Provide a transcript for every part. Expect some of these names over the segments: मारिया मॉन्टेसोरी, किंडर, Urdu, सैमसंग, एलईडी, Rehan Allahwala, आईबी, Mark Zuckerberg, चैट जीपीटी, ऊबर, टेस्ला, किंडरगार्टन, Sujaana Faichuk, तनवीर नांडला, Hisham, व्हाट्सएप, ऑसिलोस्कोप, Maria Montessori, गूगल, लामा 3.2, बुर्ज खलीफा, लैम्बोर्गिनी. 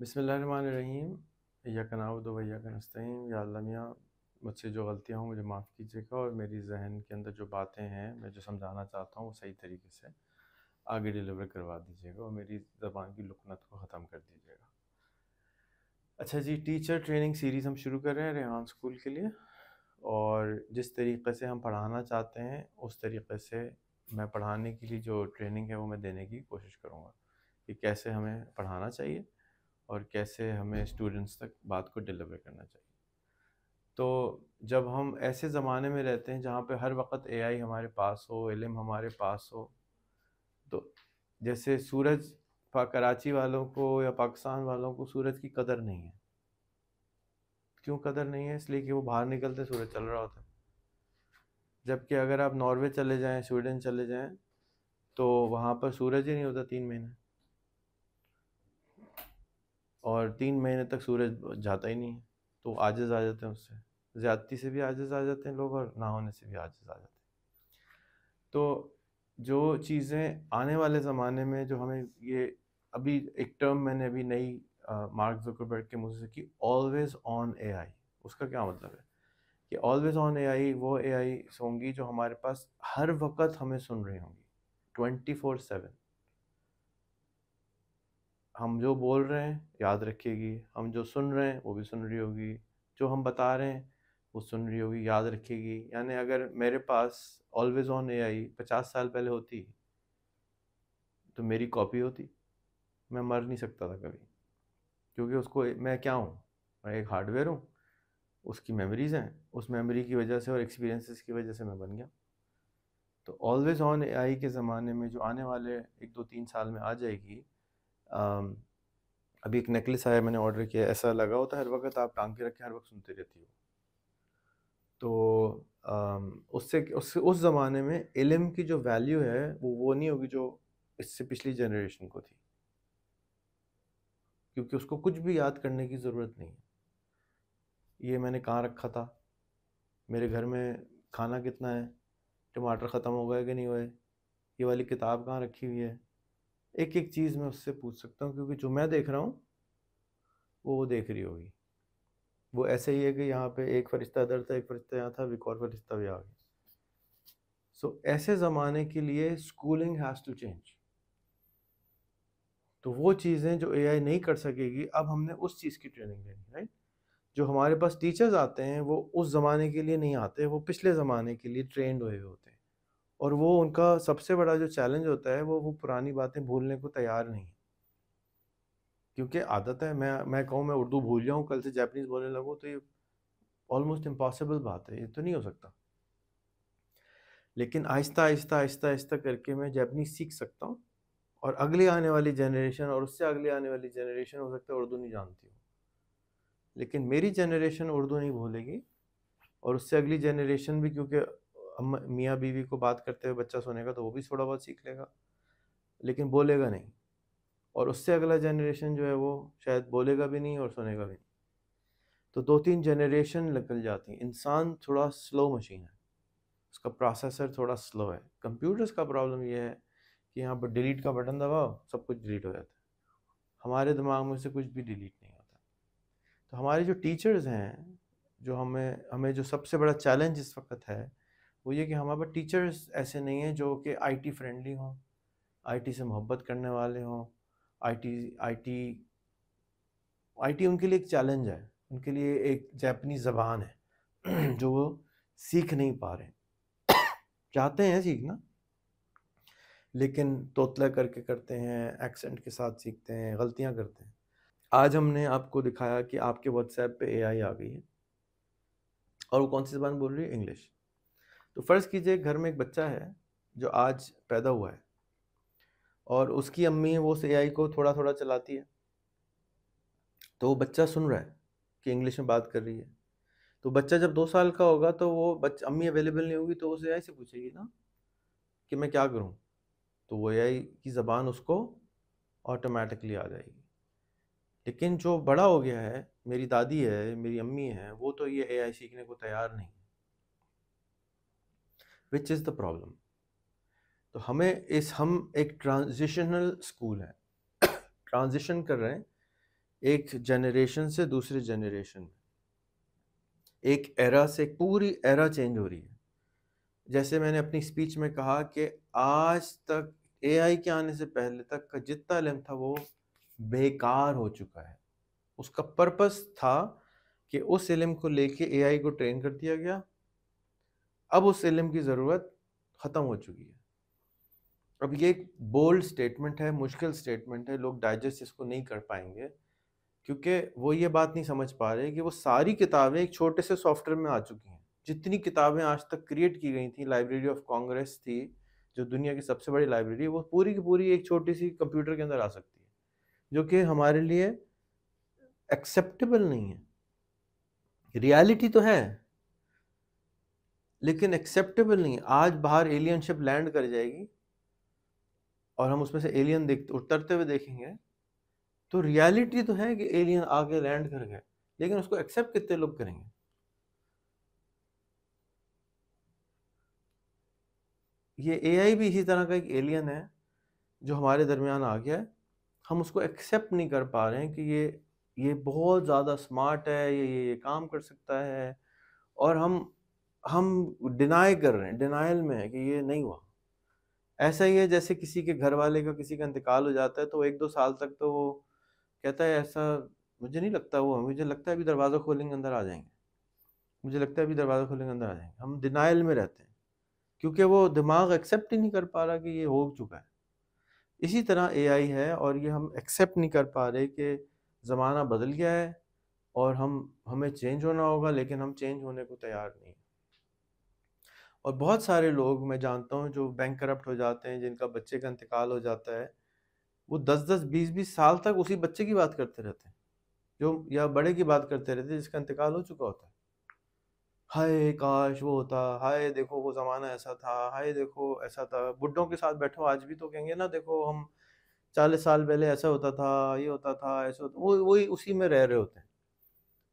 बिस्मिल्लाहिर्रहमानिर्रहीम या कनाउद व या नस्तईन। या अल्लाह मियाँ, मुझसे जो गलतियाँ हों मुझे माफ़ कीजिएगा, और मेरी जहन के अंदर जो बातें हैं मैं जो समझाना चाहता हूँ वो सही तरीके से आगे डिलीवर करवा दीजिएगा और मेरी ज़बान की लुकनत को ख़त्म कर दीजिएगा। अच्छा जी, टीचर ट्रेनिंग सीरीज़ हम शुरू कर रहे हैं रेहान स्कूल के लिए, और जिस तरीक़े से हम पढ़ाना चाहते हैं उस तरीक़े से मैं पढ़ाने के लिए जो ट्रेनिंग है वो मैं देने की कोशिश करूँगा कि कैसे हमें पढ़ाना चाहिए और कैसे हमें स्टूडेंट्स तक बात को डिलीवर करना चाहिए। तो जब हम ऐसे ज़माने में रहते हैं जहाँ पे हर वक्त एआई हमारे पास हो, इल्म हमारे पास हो, तो जैसे सूरज कराची वालों को या पाकिस्तान वालों को सूरज की कदर नहीं है। क्यों कदर नहीं है? इसलिए कि वो बाहर निकलते सूरज चल रहा होता है। जबकि अगर आप नॉर्वे चले जाएँ, स्वीडन चले जाएँ, तो वहाँ पर सूरज ही नहीं होता 3 महीने, और 3 महीने तक सूरज जाता ही नहीं है। तो आजिज़ आ जाते हैं, उससे ज़्यादती से भी आजिज़ आ जाते हैं लोग, और ना होने से भी आजिज़ आ जाते हैं। तो जो चीज़ें आने वाले ज़माने में जो हमें ये अभी एक टर्म मैंने अभी नई मार्क ज़ुकरबर्ग के मुँह से की, ऑलवेज़ ऑन एआई। उसका क्या मतलब है कि ऑलवेज़ ऑन एआई वो एआई होंगी जो हमारे पास हर वक्त हमें सुन रही होंगी 24/7। हम जो बोल रहे हैं याद रखेगी, हम जो सुन रहे हैं वो भी सुन रही होगी, जो हम बता रहे हैं वो सुन रही होगी, याद रखेगी। यानी अगर मेरे पास ऑलवेज़ ऑन एआई 50 साल पहले होती तो मेरी कॉपी होती, मैं मर नहीं सकता था कभी, क्योंकि उसको मैं क्या हूँ, मैं एक हार्डवेयर हूँ, उसकी मेमोरीज़ हैं, उस मेमोरी की वजह से और एक्सपीरियंसेस की वजह से मैं बन गया। तो ऑलवेज़ ऑन एआई के ज़माने में जो आने वाले 1-2-3 साल में आ जाएगी। अभी एक नेकलेस आया, मैंने ऑर्डर किया, ऐसा लगा होता है हर वक्त आप टांग के रखें, हर वक्त सुनते रहती हो। तो उस ज़माने में इल्म की जो वैल्यू है वो नहीं होगी जो इससे पिछली जनरेशन को थी, क्योंकि उसको कुछ भी याद करने की ज़रूरत नहीं है। ये मैंने कहाँ रखा था, मेरे घर में खाना कितना है, टमाटर ख़त्म हो गए कि नहीं हुए, ये वाली किताब कहाँ रखी हुई है, एक एक चीज़ मैं उससे पूछ सकता हूँ, क्योंकि जो मैं देख रहा हूँ वो देख रही होगी। वो ऐसे ही है कि यहाँ पे एक फरिश्ता इधर था, एक फरिश्ता यहाँ था, एक और फरिश्ता भी आ गया। सो ऐसे ज़माने के लिए स्कूलिंग हैज़ टू चेंज। तो वो चीज़ें जो एआई नहीं कर सकेगी अब हमने उस चीज़ की ट्रेनिंग देनी, राइट। जो हमारे पास टीचर्स आते हैं वो उस ज़माने के लिए नहीं आते, वो पिछले ज़माने के लिए ट्रेंड हुए होते हैं, और वो उनका सबसे बड़ा जो चैलेंज होता है वो पुरानी बातें भूलने को तैयार नहीं है। क्योंकि आदत है, मैं कहूँ मैं उर्दू भूल जाऊँ, कल से जापानीज़ बोलने लगूँ, तो ये ऑलमोस्ट इम्पॉसिबल बात है, ये तो नहीं हो सकता। लेकिन आहिस्ता आहिस्ता आहिस्ता आहिस्ता करके मैं जापानीज़ सीख सकता हूँ, और अगली आने वाली जनरेशन और उससे अगली आने वाली जनरेशन हो सकता है उर्दू नहीं जानती हो, लेकिन मेरी जनरेशन उर्दू नहीं भूलेगी, और उससे अगली जनरेशन भी, क्योंकि मियाँ बीवी को बात करते हुए बच्चा सुनेगा तो वो भी थोड़ा बहुत सीख लेगा लेकिन बोलेगा नहीं, और उससे अगला जनरेशन जो है वो शायद बोलेगा भी नहीं और सुनेगा भी नहीं। तो 2-3 जनरेशन निकल जाती हैं। इंसान थोड़ा स्लो मशीन है, उसका प्रोसेसर थोड़ा स्लो है। कंप्यूटर्स का प्रॉब्लम ये है कि यहाँ पर डिलीट का बटन दबाओ सब कुछ डिलीट हो जाता है, हमारे दिमाग में से कुछ भी डिलीट नहीं होता। तो हमारे जो टीचर्स हैं, जो हमें जो सबसे बड़ा चैलेंज इस वक्त है वो ये कि हमारे पास टीचर्स ऐसे नहीं हैं जो कि आईटी फ्रेंडली हों, आईटी से मोहब्बत करने वाले हों। आईटी उनके लिए एक चैलेंज है, उनके लिए एक जापानी ज़बान है जो वो सीख नहीं पा रहे। चाहते हैं सीखना लेकिन तोतला करके करते हैं, एक्सेंट के साथ सीखते हैं, गलतियां करते हैं। आज हमने आपको दिखाया कि आपके व्हाट्सएप पे एआई आ गई है, और वो कौन सी ज़बान बोल रही है, इंग्लिश। तो फ़र्ज़ कीजिए घर में एक बच्चा है जो आज पैदा हुआ है, और उसकी अम्मी वो एआई को थोड़ा थोड़ा चलाती है, तो वो बच्चा सुन रहा है कि इंग्लिश में बात कर रही है। तो बच्चा जब 2 साल का होगा तो वो बच्चा, अम्मी अवेलेबल नहीं होगी, तो वो एआई से पूछेगी ना कि मैं क्या करूं, तो वो एआई की ज़बान उसको ऑटोमेटिकली आ जाएगी। लेकिन जो बड़ा हो गया है, मेरी दादी है, मेरी अम्मी है, वो तो ये एआई सीखने को तैयार नहीं, विच इज़ द प्रॉब्लम। तो हम एक ट्रांजिशनल स्कूल है ट्रांजिशन कर रहे हैं एक जनरेशन से दूसरी जनरेशन में, एक एरा से पूरी एरा चेंज हो रही है। जैसे मैंने अपनी स्पीच में कहा कि आज तक एआई के आने से पहले तक का जितना इल्म था वो बेकार हो चुका है। उसका पर्पस था कि उस इल्म को लेके एआई को ट्रेन कर दिया गया, अब उस इल्म की ज़रूरत ख़त्म हो चुकी है। अब ये एक बोल्ड स्टेटमेंट है, मुश्किल स्टेटमेंट है, लोग डाइजेस्ट इसको नहीं कर पाएंगे क्योंकि वो ये बात नहीं समझ पा रहे कि वो सारी किताबें एक छोटे से सॉफ्टवेयर में आ चुकी हैं। जितनी किताबें आज तक क्रिएट की गई थी, लाइब्रेरी ऑफ कांग्रेस थी जो दुनिया की सबसे बड़ी लाइब्रेरी, वो पूरी की पूरी एक छोटी सी कंप्यूटर के अंदर आ सकती है, जो कि हमारे लिए एक्सेप्टेबल नहीं है। रियलिटी तो है लेकिन एक्सेप्टेबल नहीं है। आज बाहर एलियन शिप लैंड कर जाएगी और हम उसमें से एलियन उतरते हुए देखेंगे, तो रियलिटी तो है कि एलियन आगे लैंड कर गए, लेकिन उसको एक्सेप्ट कितने लोग करेंगे? ये एआई भी इसी तरह का एक एलियन है जो हमारे दरमियान आ गया है। हम उसको एक्सेप्ट नहीं कर पा रहे हैं कि ये बहुत ज़्यादा स्मार्ट है, ये काम कर सकता है, और हम डिनाई कर रहे हैं, डिनाइल में है कि ये नहीं हुआ। ऐसा ही है जैसे किसी के घर वाले का किसी का इंतकाल हो जाता है तो 1-2 साल तक तो वो कहता है ऐसा मुझे नहीं लगता, वो मुझे लगता है अभी दरवाज़ा खोलेंगे अंदर आ जाएंगे, मुझे लगता है अभी दरवाज़ा खोलेंगे अंदर आ जाएंगे। हम डिनाइल में रहते हैं क्योंकि वो दिमाग एक्सेप्ट ही नहीं कर पा रहा कि ये हो चुका है। इसी तरह एआई है और ये हम एक्सेप्ट नहीं कर पा रहे कि ज़माना बदल गया है और हमें चेंज होना होगा, लेकिन हम चेंज होने को तैयार नहीं। और बहुत सारे लोग मैं जानता हूँ जो बैंकरप्ट हो जाते हैं, जिनका बच्चे का इंतकाल हो जाता है, वो 10-10, 20-20 साल तक उसी बच्चे की बात करते रहते हैं जो या बड़े की बात करते रहते हैं जिसका इंतकाल हो चुका होता है। हाय काश वो होता, हाय देखो वो ज़माना ऐसा था, हाय देखो ऐसा था। बुड्ढों के साथ बैठो आज भी तो कहेंगे ना, देखो हम 40 साल पहले ऐसा होता था, ये होता था, ऐसा होता। वो उसी में रह रहे होते हैं,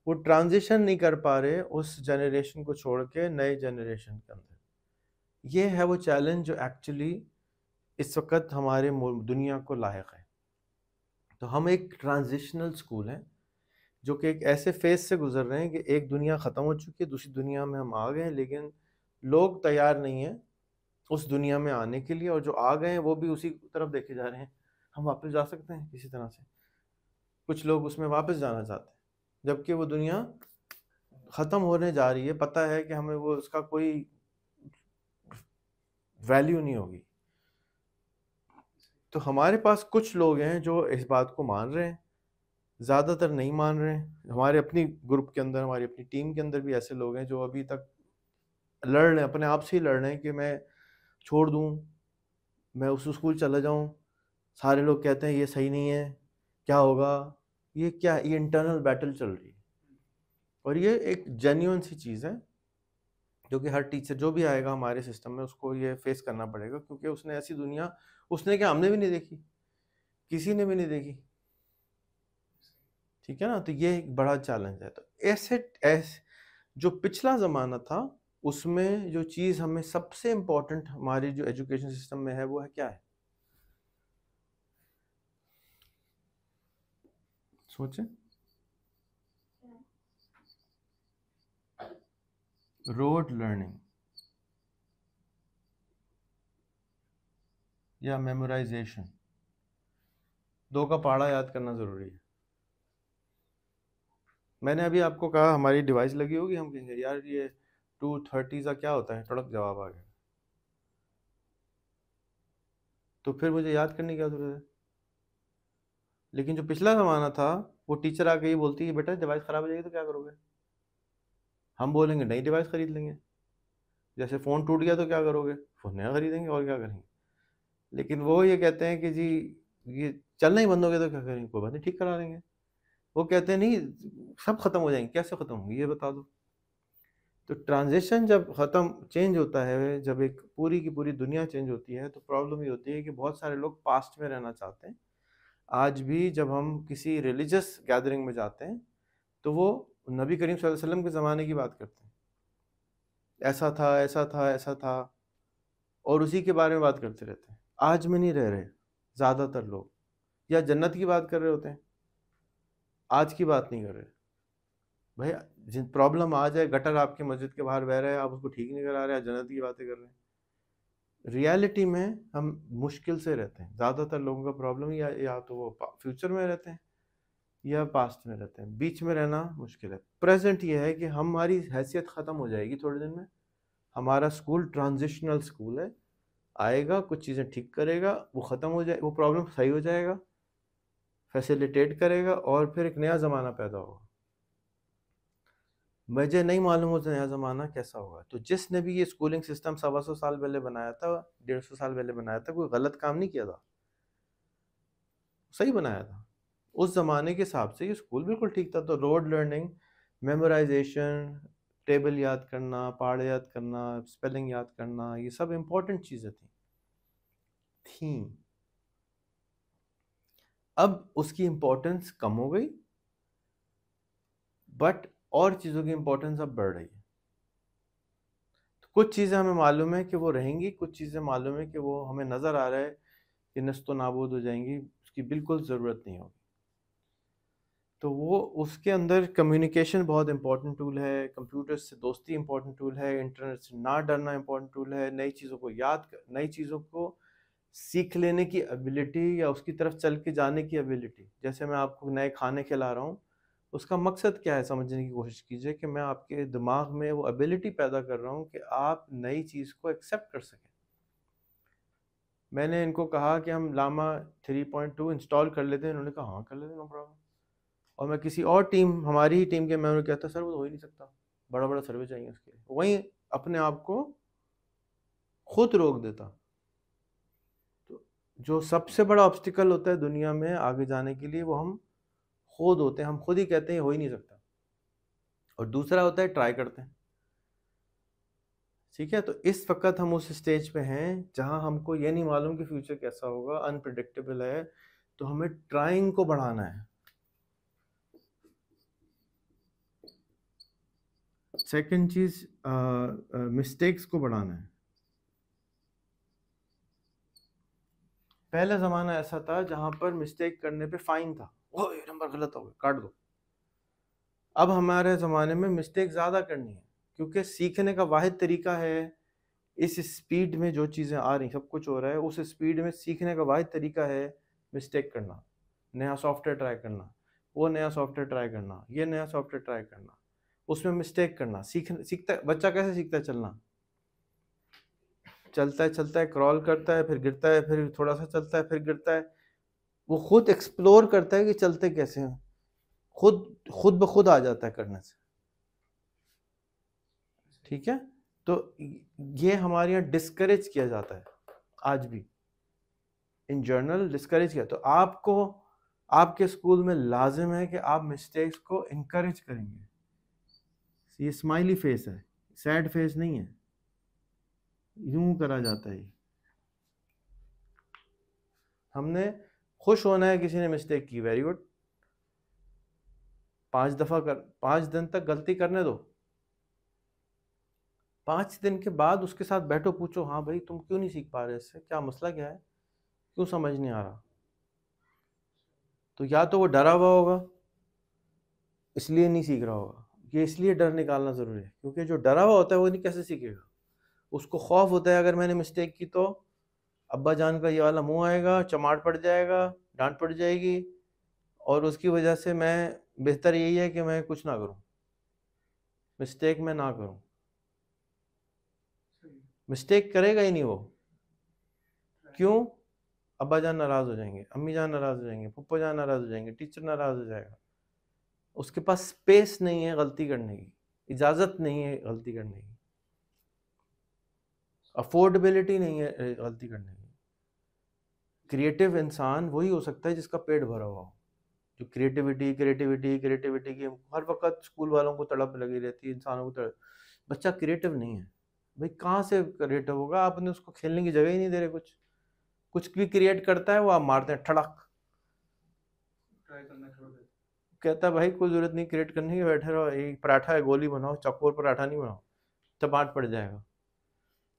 वो ट्रांजिशन नहीं कर पा रहे उस जनरेशन को छोड़ के नए जनरेशन के अंदर। ये है वो चैलेंज जो एक्चुअली इस वक्त हमारे दुनिया को लायक है। तो हम एक ट्रांजिशनल स्कूल हैं जो कि एक ऐसे फेज से गुजर रहे हैं कि एक दुनिया ख़त्म हो चुकी है, दूसरी दुनिया में हम आ गए हैं, लेकिन लोग तैयार नहीं हैं उस दुनिया में आने के लिए, और जो आ गए हैं वो भी उसी तरफ देखे जा रहे हैं। हम वापस जा सकते हैं किसी तरह से, कुछ लोग उसमें वापस जाना चाहते हैं, जबकि वो दुनिया ख़त्म होने जा रही है। पता है कि हमें वो उसका कोई वैल्यू नहीं होगी। तो हमारे पास कुछ लोग हैं जो इस बात को मान रहे हैं, ज़्यादातर नहीं मान रहे हैं। हमारे अपनी ग्रुप के अंदर, हमारी अपनी टीम के अंदर भी ऐसे लोग हैं जो अभी तक लड़ रहे हैं, अपने आप से ही लड़ रहे हैं कि मैं छोड़ दूँ, मैं उस स्कूल चला जाऊँ। सारे लोग कहते हैं ये सही नहीं है, क्या होगा, ये क्या, ये इंटरनल बैटल चल रही है। और ये एक जेन्युइन सी चीज़ है जो कि हर टीचर जो भी आएगा हमारे सिस्टम में उसको ये फेस करना पड़ेगा, क्योंकि उसने ऐसी दुनिया उसने क्या हमने भी नहीं देखी, किसी ने भी नहीं देखी, ठीक है ना। तो ये एक बड़ा चैलेंज है। तो ऐसे जो पिछला ज़माना था उसमें जो चीज़ हमें सबसे इम्पोर्टेंट हमारी जो एजुकेशन सिस्टम में है वो है क्या है, सोचें। रोड लर्निंग या मेमोराइजेशन, 2 का पाड़ा याद करना ज़रूरी है। मैंने अभी आपको कहा हमारी डिवाइस लगी होगी, हम कहेंगे यार ये 230 का क्या होता है, तड़क जवाब आ गया। तो फिर मुझे याद करने की क्या ज़रूरत है? लेकिन जो पिछला ज़माना था वो टीचर आके ये बोलती है बेटा डिवाइस ख़राब हो जाएगी तो क्या करोगे? हम बोलेंगे नई डिवाइस ख़रीद लेंगे। जैसे फ़ोन टूट गया तो क्या करोगे? फ़ोन नया ख़रीदेंगे और क्या करेंगे। लेकिन वो ये कहते हैं कि जी ये चलना ही बंद हो गया तो क्या करेंगे, कोई बात नहीं ठीक करा देंगे। वो कहते हैं नहीं सब ख़त्म हो जाएंगे, कैसे ख़त्म होंगे ये बता दो। तो ट्रांजिशन जब ख़त्म चेंज होता है, जब एक पूरी की पूरी दुनिया चेंज होती है, तो प्रॉब्लम ये होती है कि बहुत सारे लोग पास्ट में रहना चाहते हैं। आज भी जब हम किसी रिलीजियस गैदरिंग में जाते हैं तो वो नबी करीम सल्लल्लाहु अलैहि वसल्लम के ज़माने की बात करते हैं, ऐसा था ऐसा था ऐसा था, और उसी के बारे में बात करते रहते हैं। आज में नहीं रह रहे ज़्यादातर लोग, या जन्नत की बात कर रहे होते हैं आज की बात नहीं कर रहे भाई, जिन प्रॉब्लम आ जाए, गटर आपके मस्जिद के बाहर बह रहा है, आप उसको ठीक नहीं करा रहे, जन्नत की बातें कर रहे हैं। रियलिटी में हम मुश्किल से रहते हैं, ज़्यादातर लोगों का प्रॉब्लम या तो वो फ्यूचर में रहते हैं या पास्ट में रहते हैं, बीच में रहना मुश्किल है। प्रेजेंट ये है कि हमारी हैसियत ख़त्म हो जाएगी थोड़े दिन में, हमारा स्कूल ट्रांजिशनल स्कूल है, आएगा कुछ चीज़ें ठीक करेगा, वो ख़त्म हो जाए, वो प्रॉब्लम सही हो जाएगा, फैसिलिटेट करेगा और फिर एक नया ज़माना पैदा होगा। मुझे नहीं मालूम होता नया ज़माना कैसा होगा। तो जिसने भी ये स्कूलिंग सिस्टम 125 साल पहले बनाया था, 150 साल पहले बनाया था, कोई गलत काम नहीं किया था, सही बनाया था। उस ज़माने के हिसाब से ये स्कूल बिल्कुल ठीक था। तो रोड लर्निंग, मेमोराइजेशन, टेबल याद करना, पहाड़ याद करना, स्पेलिंग याद करना, ये सब इम्पॉर्टेंट चीज़ें थीं। अब उसकी इम्पोर्टेंस कम हो गई, बट और चीज़ों की इम्पोर्टेंस अब बढ़ रही है। तो कुछ चीज़ें हमें मालूम है कि वो रहेंगी, कुछ चीज़ें मालूम है कि वो हमें नज़र आ रहा है कि नस्तो नाबूद हो जाएंगी, उसकी बिल्कुल ज़रूरत नहीं होगी। तो वो उसके अंदर कम्युनिकेशन बहुत इंपॉर्टेंट टूल है, कंप्यूटर से दोस्ती इंपॉर्टेंट टूल है, इंटरनेट से ना डरना इंपॉर्टेंट टूल है, नई चीज़ों को सीख लेने की एबिलिटी या उसकी तरफ चल के जाने की एबिलिटी। जैसे मैं आपको नए खाने खिला रहा हूँ, उसका मकसद क्या है समझने की कोशिश कीजिए कि मैं आपके दिमाग में वो एबिलिटी पैदा कर रहा हूँ कि आप नई चीज़ को एक्सेप्ट कर सकें। मैंने इनको कहा कि हम लामा 3.2 इंस्टॉल कर लेते हैं, इन्होंने कहा हाँ कर लेते हैं, नो प्रॉब्लम। और मैं किसी और टीम, हमारी ही टीम के मैं उन्हें कहता सर वो तो हो ही नहीं सकता, बड़ा बड़ा सर्वे चाहिए उसके लिए, वहीं अपने आप को खुद रोक देता। जो सबसे बड़ा ऑब्स्टिकल होता है दुनिया में आगे जाने के लिए, वो हम खुद होते हैं, हम खुद ही कहते हैं हो ही नहीं सकता। और दूसरा होता है ट्राई करते हैं, ठीक है। तो इस वक्त हम उस स्टेज पे हैं जहां हमको ये नहीं मालूम कि फ्यूचर कैसा होगा, अनप्रेडिक्टेबल है, तो हमें ट्राइंग को बढ़ाना है। सेकंड चीज मिस्टेक्स को बढ़ाना है। पहला ज़माना ऐसा था जहाँ पर मिस्टेक करने पे फाइन था, ओह ये नंबर गलत हो गया, काट दो। अब हमारे ज़माने में मिस्टेक ज़्यादा करनी है क्योंकि सीखने का वाहिद तरीका है, इस स्पीड में जो चीज़ें आ रही, सब कुछ हो रहा है, उस स्पीड में सीखने का वाहिद तरीका है मिस्टेक करना, नया सॉफ्टवेयर ट्राई करना, वो नया सॉफ्टवेयर ट्राई करना, ये नया सॉफ्टवेयर ट्राई करना, उसमें मिस्टेक करना। सीखता बच्चा कैसे सीखता है? चलना, चलता है, क्रॉल करता है, फिर गिरता है, फिर थोड़ा सा चलता है, फिर गिरता है। वो खुद एक्सप्लोर करता है कि चलते कैसे हैं, खुद ब खुद आ जाता है करने से, ठीक है। तो ये हमारे यहाँ डिस्करेज किया जाता है, आज भी इन जनरल डिस्करेज किया। तो आपको आपके स्कूल में लाजिम है कि आप मिस्टेक्स को इनकरेज करेंगे। ये स्माइली फेस है, सैड फेस नहीं है, यूं करा जाता है। हमने खुश होना है किसी ने मिस्टेक की, वेरी गुड, 5 दिन तक गलती करने दो, 5 दिन के बाद उसके साथ बैठो, पूछो हाँ भाई तुम क्यों नहीं सीख पा रहे, इससे क्या मसला क्या है, क्यों समझ नहीं आ रहा। तो या तो वो डरा हुआ होगा इसलिए नहीं सीख रहा होगा, ये इसलिए डर निकालना ज़रूरी है क्योंकि जो डरा हुआ होता है वो नहीं कैसे सीखेगा, उसको खौफ होता है अगर मैंने मिस्टेक की तो अब्बा जान का ये वाला मुंह आएगा, चमाट पड़ जाएगा, डांट पड़ जाएगी, और उसकी वजह से मैं बेहतर यही है कि मैं कुछ ना करूं, मिस्टेक मैं ना करूं। मिस्टेक करेगा ही नहीं वो, क्यों? अब्बा जान नाराज़ हो जाएंगे, अम्मी जान नाराज़ हो जाएंगे, पप्पा जान नाराज़ हो जाएंगे, टीचर नाराज़ हो जाएगा। उसके पास स्पेस नहीं है गलती करने की, इजाज़त नहीं है गलती करने की, अफोर्डेबिलिटी नहीं है गलती करने की। क्रिएटिव इंसान वही हो सकता है जिसका पेट भरा हुआ हो, जो क्रिएटिविटी क्रिएटिविटी क्रिएटिविटी की हर वक्त स्कूल वालों को तड़प लगी रहती है, इंसानों को तड़प। बच्चा क्रिएटिव नहीं है भाई, कहाँ से क्रिएटिव होगा, आपने उसको खेलने की जगह ही नहीं दे रहे। कुछ भी क्रिएट करता है वो आप मारते हैं ठड़क, कहता है भाई कोई ज़रूरत नहीं क्रिएट करने की, बैठे रहो, एक पराठा है गोली बनाओ, चकोर पराठा नहीं बनाओ, चपाट पड़ जाएगा।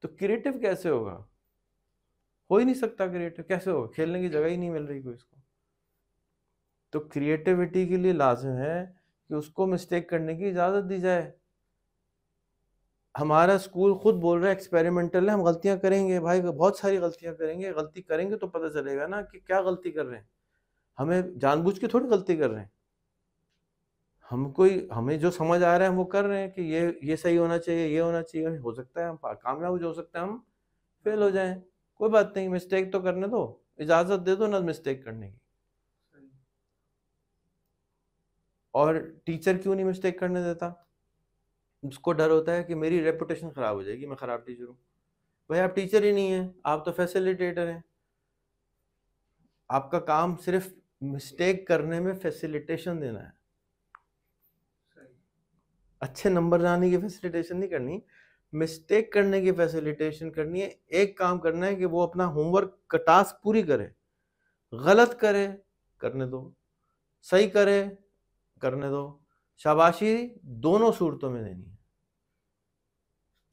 तो क्रिएटिव कैसे होगा, हो ही नहीं सकता, क्रिएटिव कैसे होगा, खेलने की जगह ही नहीं मिल रही कोई इसको। तो क्रिएटिविटी के लिए लाजिम है कि उसको मिस्टेक करने की इजाज़त दी जाए। हमारा स्कूल खुद बोल रहा है एक्सपेरिमेंटल है, हम गलतियां करेंगे। भाई बहुत सारी गलतियां करेंगे, गलती करेंगे तो पता चलेगा ना कि क्या गलती कर रहे हैं। हमें जानबूझ के थोड़ी गलती कर रहे हैं, हमें जो समझ आ रहा है हम वो कर रहे हैं कि ये सही होना चाहिए, ये होना चाहिए। हो सकता है हम कामयाब हो सकता है हम फेल हो जाएं, कोई बात नहीं, मिस्टेक तो करने दो, इजाज़त दे दो ना मिस्टेक करने की। और टीचर क्यों नहीं मिस्टेक करने देता? उसको डर होता है कि मेरी रेपुटेशन ख़राब हो जाएगी, मैं ख़राब टीचर हूँ। भाई आप टीचर ही नहीं हैं, आप तो फैसिलिटेटर हैं। आपका काम सिर्फ मिस्टेक करने में फैसिलिटेशन देना है, अच्छे नंबर लाने की फैसिलिटेशन नहीं करनी, मिस्टेक करने की फैसिलिटेशन करनी है। एक काम करना है कि वो अपना होमवर्क का टास्क पूरी करे, गलत करे करने दो, सही करे करने दो, शाबाशी दोनों सूरतों में देनी है।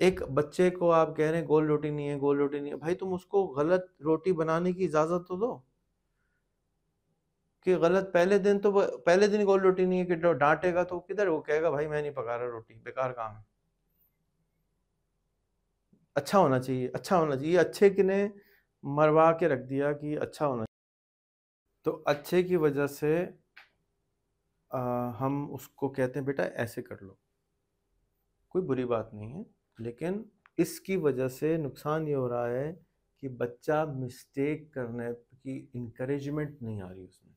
एक बच्चे को आप कह रहे हैं गोल रोटी नहीं है, गोल रोटी नहीं है, भाई तुम उसको गलत रोटी बनाने की इजाज़त तो दो कि गलत पहले दिन गोल रोटी नहीं है कि डांटेगा तो किधर वो कहेगा भाई मैं नहीं पका रहा रोटी, बेकार काम है। अच्छा होना चाहिए, अच्छा होना चाहिए। अच्छे की ने मरवा के रख दिया कि अच्छा होना चाहिए। तो अच्छे की वजह से हम उसको कहते हैं बेटा ऐसे कर लो, कोई बुरी बात नहीं है। लेकिन इसकी वजह से नुकसान ये हो रहा है कि बच्चा मिस्टेक करने की इनकरेजमेंट नहीं आ रही उसमें,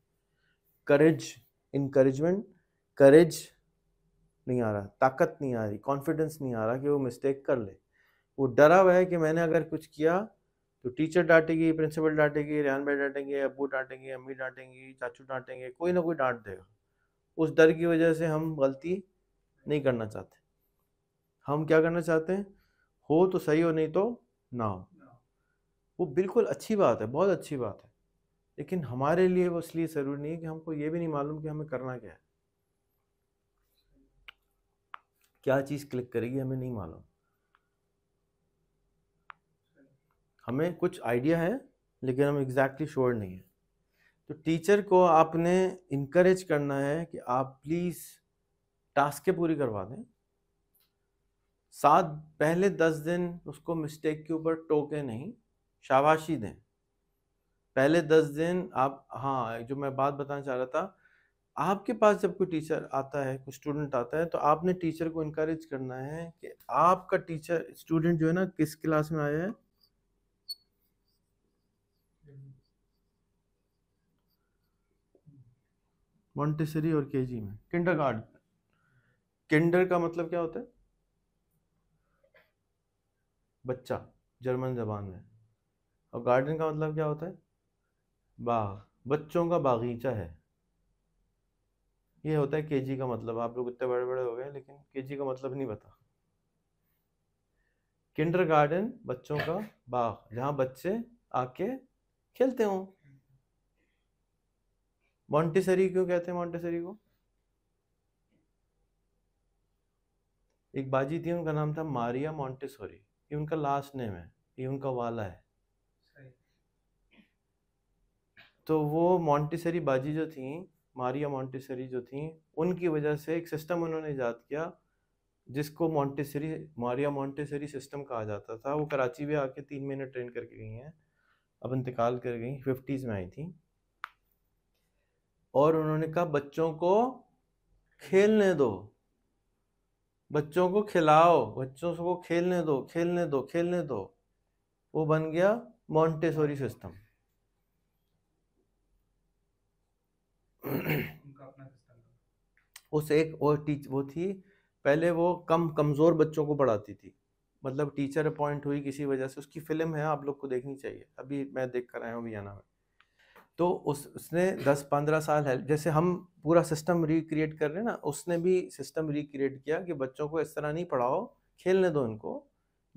करेज नहीं आ रहा, ताकत नहीं आ रही, कॉन्फिडेंस नहीं आ रहा कि वो मिस्टेक कर ले। वो डरा हुआ है कि मैंने अगर कुछ किया तो टीचर डांटेगी, प्रिंसिपल डांटेगी, रेहान भाई डांटेंगे, अबू डांटेंगे, अम्मी डांटेंगी, चाचू डांटेंगे, कोई ना कोई डांट देगा। उस डर की वजह से हम गलती नहीं करना चाहते। हम क्या करना चाहते हैं, हो तो सही हो नहीं तो ना हो। वो बिल्कुल अच्छी बात है, बहुत अच्छी बात है, लेकिन हमारे लिए वो इसलिए ज़रूरी नहीं है कि हमको ये भी नहीं मालूम कि हमें करना क्या है, क्या चीज़ क्लिक करेगी हमें नहीं मालूम। हमें कुछ आइडिया है लेकिन हम एग्जैक्टली श्योर नहीं है। तो टीचर को आपने इनकरेज करना है कि आप प्लीज़ टास्कें पूरी करवा दें, साथ पहले 10 दिन उसको मिस्टेक के ऊपर टोके नहीं, शाबाशी दें। पहले 10 दिन आप, हाँ जो मैं बात बताना चाह रहा था, आपके पास जब कोई टीचर आता है, कोई स्टूडेंट आता है, तो आपने टीचर को इनकरेज करना है कि आपका टीचर, स्टूडेंट जो है ना किस क्लास में आया है, मॉन्टेसरी और केजी में, किंडरगार्टन। किंडर का मतलब क्या होता है, बच्चा जर्मन जबान में, और गार्डन का मतलब क्या होता है, बाग, बच्चों का बागीचा है। ये होता है केजी का मतलब। आप लोग इतने बड़े बड़े हो गए लेकिन केजी का मतलब नहीं पता। किंडरगार्टन बच्चों का बाग, जहाँ बच्चे आके खेलते हों। मॉन्टेसरी क्यों कहते हैं मॉन्टेसरी को? एक बाजी थी उनका नाम था मारिया मॉन्टेसोरी, ये उनका लास्ट नेम है, ये उनका वाला है। तो वो मॉन्टेसरी बाजी जो थी, मारिया मॉन्टेसरी जो थी, उनकी वजह से एक सिस्टम उन्होंने ईजाद किया जिसको मारिया मॉन्टेसरी सिस्टम कहा जाता था। वो कराची भी आके 3 महीने ट्रेन करके गई हैं, अब इंतकाल कर गई, 50s में आई थी। और उन्होंने कहा बच्चों को खेलने दो, बच्चों को खिलाओ, बच्चों को खेलने दो, खेलने दो, खेलने दो। वो बन गया मॉन्टेसोरी सिस्टम, उनका अपना सिस्टम। उस एक और वो थी, पहले वो कमज़ोर बच्चों को पढ़ाती थी, मतलब टीचर अपॉइंट हुई किसी वजह से, उसकी फिल्म है आप लोग को देखनी चाहिए, अभी मैं देख कर आया हूँ हरियाणा में। तो उसने 10-15 साल है, जैसे हम पूरा सिस्टम रिक्रिएट कर रहे हैं ना, उसने भी सिस्टम रिक्रिएट किया कि बच्चों को इस तरह नहीं पढ़ाओ, खेलने दो, उनको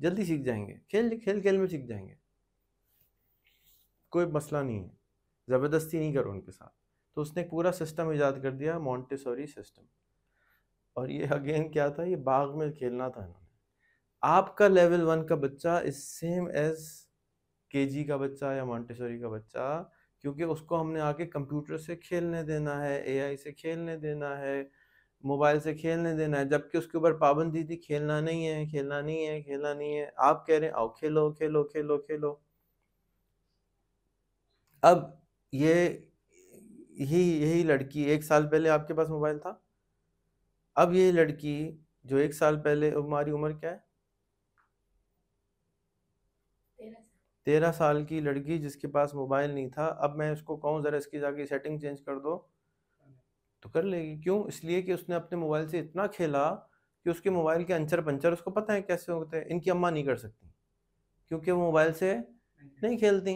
जल्दी सीख जाएंगे, खेल में सीख जाएंगे, कोई मसला नहीं है, ज़बरदस्ती नहीं करो उनके साथ। तो उसने पूरा सिस्टम ईजाद कर दिया, मॉन्टेसोरी सिस्टम। और ये अगेन क्या था, ये बाग में खेलना था इन्होंने। आपका लेवल 1 का बच्चा इज सेम एज के जी का बच्चा या मॉन्टेसोरी का बच्चा क्योंकि उसको हमने आके कंप्यूटर से खेलने देना है, एआई से खेलने देना है, मोबाइल से खेलने देना है, जबकि उसके ऊपर पाबंदी थी खेलना नहीं है, खेलना नहीं है, खेलना नहीं है। आप कह रहे हैं आओ खेलो खेलो खेलो खेलो। अब ये यही लड़की 1 साल पहले आपके पास मोबाइल था, अब ये लड़की जो 1 साल पहले, हमारी उम्र क्या है, 13 साल की लड़की जिसके पास मोबाइल नहीं था, अब मैं उसको कहूँ ज़रा इसकी जाके सेटिंग चेंज कर दो तो कर लेगी। क्यों? इसलिए कि उसने अपने मोबाइल से इतना खेला कि उसके मोबाइल के अंचर पंचर उसको पता है कैसे होते हैं। इनकी अम्मा नहीं कर सकती क्योंकि वो मोबाइल से नहीं खेलती।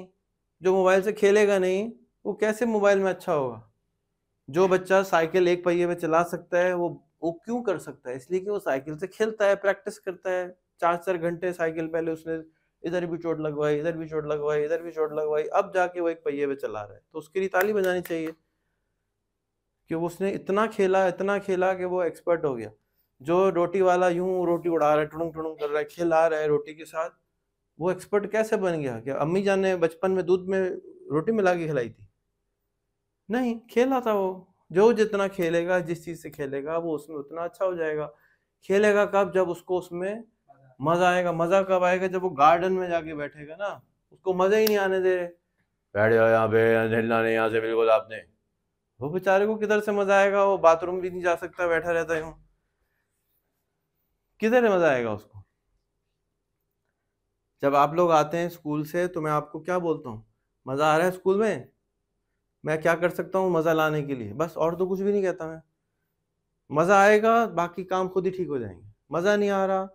जो मोबाइल से खेलेगा नहीं वो कैसे मोबाइल में अच्छा होगा? जो बच्चा साइकिल 1 पहिए में चला सकता है वो क्यों कर सकता है? इसलिए कि वो साइकिल से खेलता है, प्रैक्टिस करता है। 4-4 घंटे साइकिल पहले उसने इधर भी चोट लगवाई, इधर भी चोट लगवाई, इधर भी चोट लगवाई, अब जाके वो 1 पहिए पे चला रहा है। तो उसके लिए ताली बजानी चाहिए कि वो उसने इतना खेला कि वो एक्सपर्ट हो गया। जो रोटी वाला यूं रोटी उड़ा रहा है, टुडुंग टुडुंग कर रहा है, खिला रहा है रोटी के साथ, वो एक्सपर्ट कैसे बन गया? क्या अम्मी जान ने बचपन में दूध में रोटी मिला के खिलाई थी? नहीं, खेला था वो। जो जितना खेलेगा, जिस चीज़ से खेलेगा वो उसमें उतना अच्छा हो जाएगा। खेलेगा कब? जब उसको उसमें मजा आएगा। मजा कब आएगा? जब वो गार्डन में जाके बैठेगा ना, उसको मजा ही नहीं आने दे रहे, बैठ जाओ यहाँ पे, हिलना नहीं यहाँ से बिल्कुल आपने, वो बेचारे को किधर से मजा आएगा? वो बाथरूम भी नहीं जा सकता, बैठा रहता है, किधर मजा आएगा उसको? जब आप लोग आते हैं स्कूल से तो मैं आपको क्या बोलता हूँ, मजा आ रहा है स्कूल में, मैं क्या कर सकता हूँ मजा लाने के लिए, बस, और तो कुछ भी नहीं कहता मैं। मजा आएगा बाकी काम खुद ही ठीक हो जाएंगे। मजा नहीं आ रहा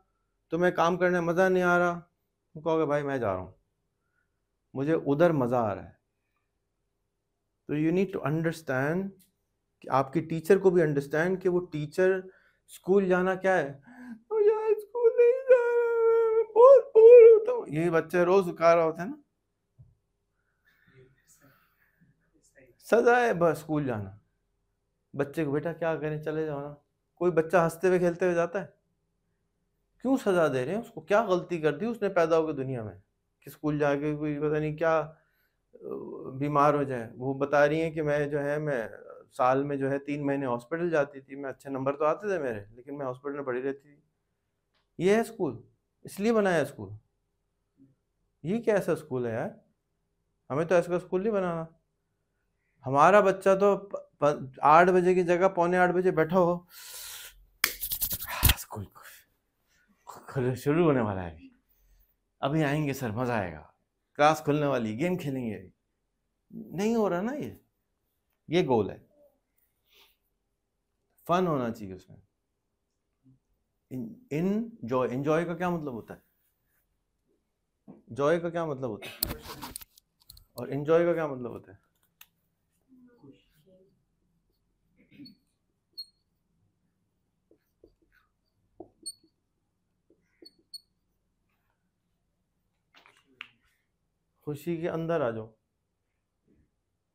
तो मैं काम करने मज़ा नहीं आ रहा, तो कहोगे भाई मैं जा रहा हूँ, मुझे उधर मज़ा आ रहा है। तो यू नीड टू अंडरस्टैंड कि आपके टीचर को भी अंडरस्टैंड कि वो टीचर स्कूल जाना क्या है, तो यार स्कूल नहीं जा रहा, बहुत बोर होता हूँ। यही बच्चे रोज उका रहा होता है ना, सजा है बस स्कूल जाना। बच्चे को बेटा क्या करें, चले जाओ ना। कोई बच्चा हंसते हुए खेलते हुए जाता है? क्यों सजा दे रहे हैं उसको? क्या गलती कर दी उसने पैदा होकर दुनिया में कि स्कूल जाके कोई पता नहीं क्या बीमार हो जाए? वो बता रही हैं कि मैं जो है, मैं साल में जो है 3 महीने हॉस्पिटल जाती थी, मैं अच्छे नंबर तो आते थे मेरे, लेकिन मैं हॉस्पिटल में पड़ी रहती थी। ये है स्कूल, इसलिए बनाया स्कूल। ये क्या ऐसा स्कूल है यार? हमें तो ऐसा स्कूल नहीं बनाना। हमारा बच्चा तो 8 बजे की जगह 7:45 बजे बैठा हो, स्कूल शुरू होने वाला है, अभी आएंगे सर, मजा आएगा, क्लास खुलने वाली, गेम खेलेंगे। नहीं हो रहा ना, ये गोल है। फन होना चाहिए उसमें। एंजॉय का क्या मतलब होता है? जॉय का क्या मतलब होता है? और एंजॉय का क्या मतलब होता है? खुशी के अंदर आ जाओ,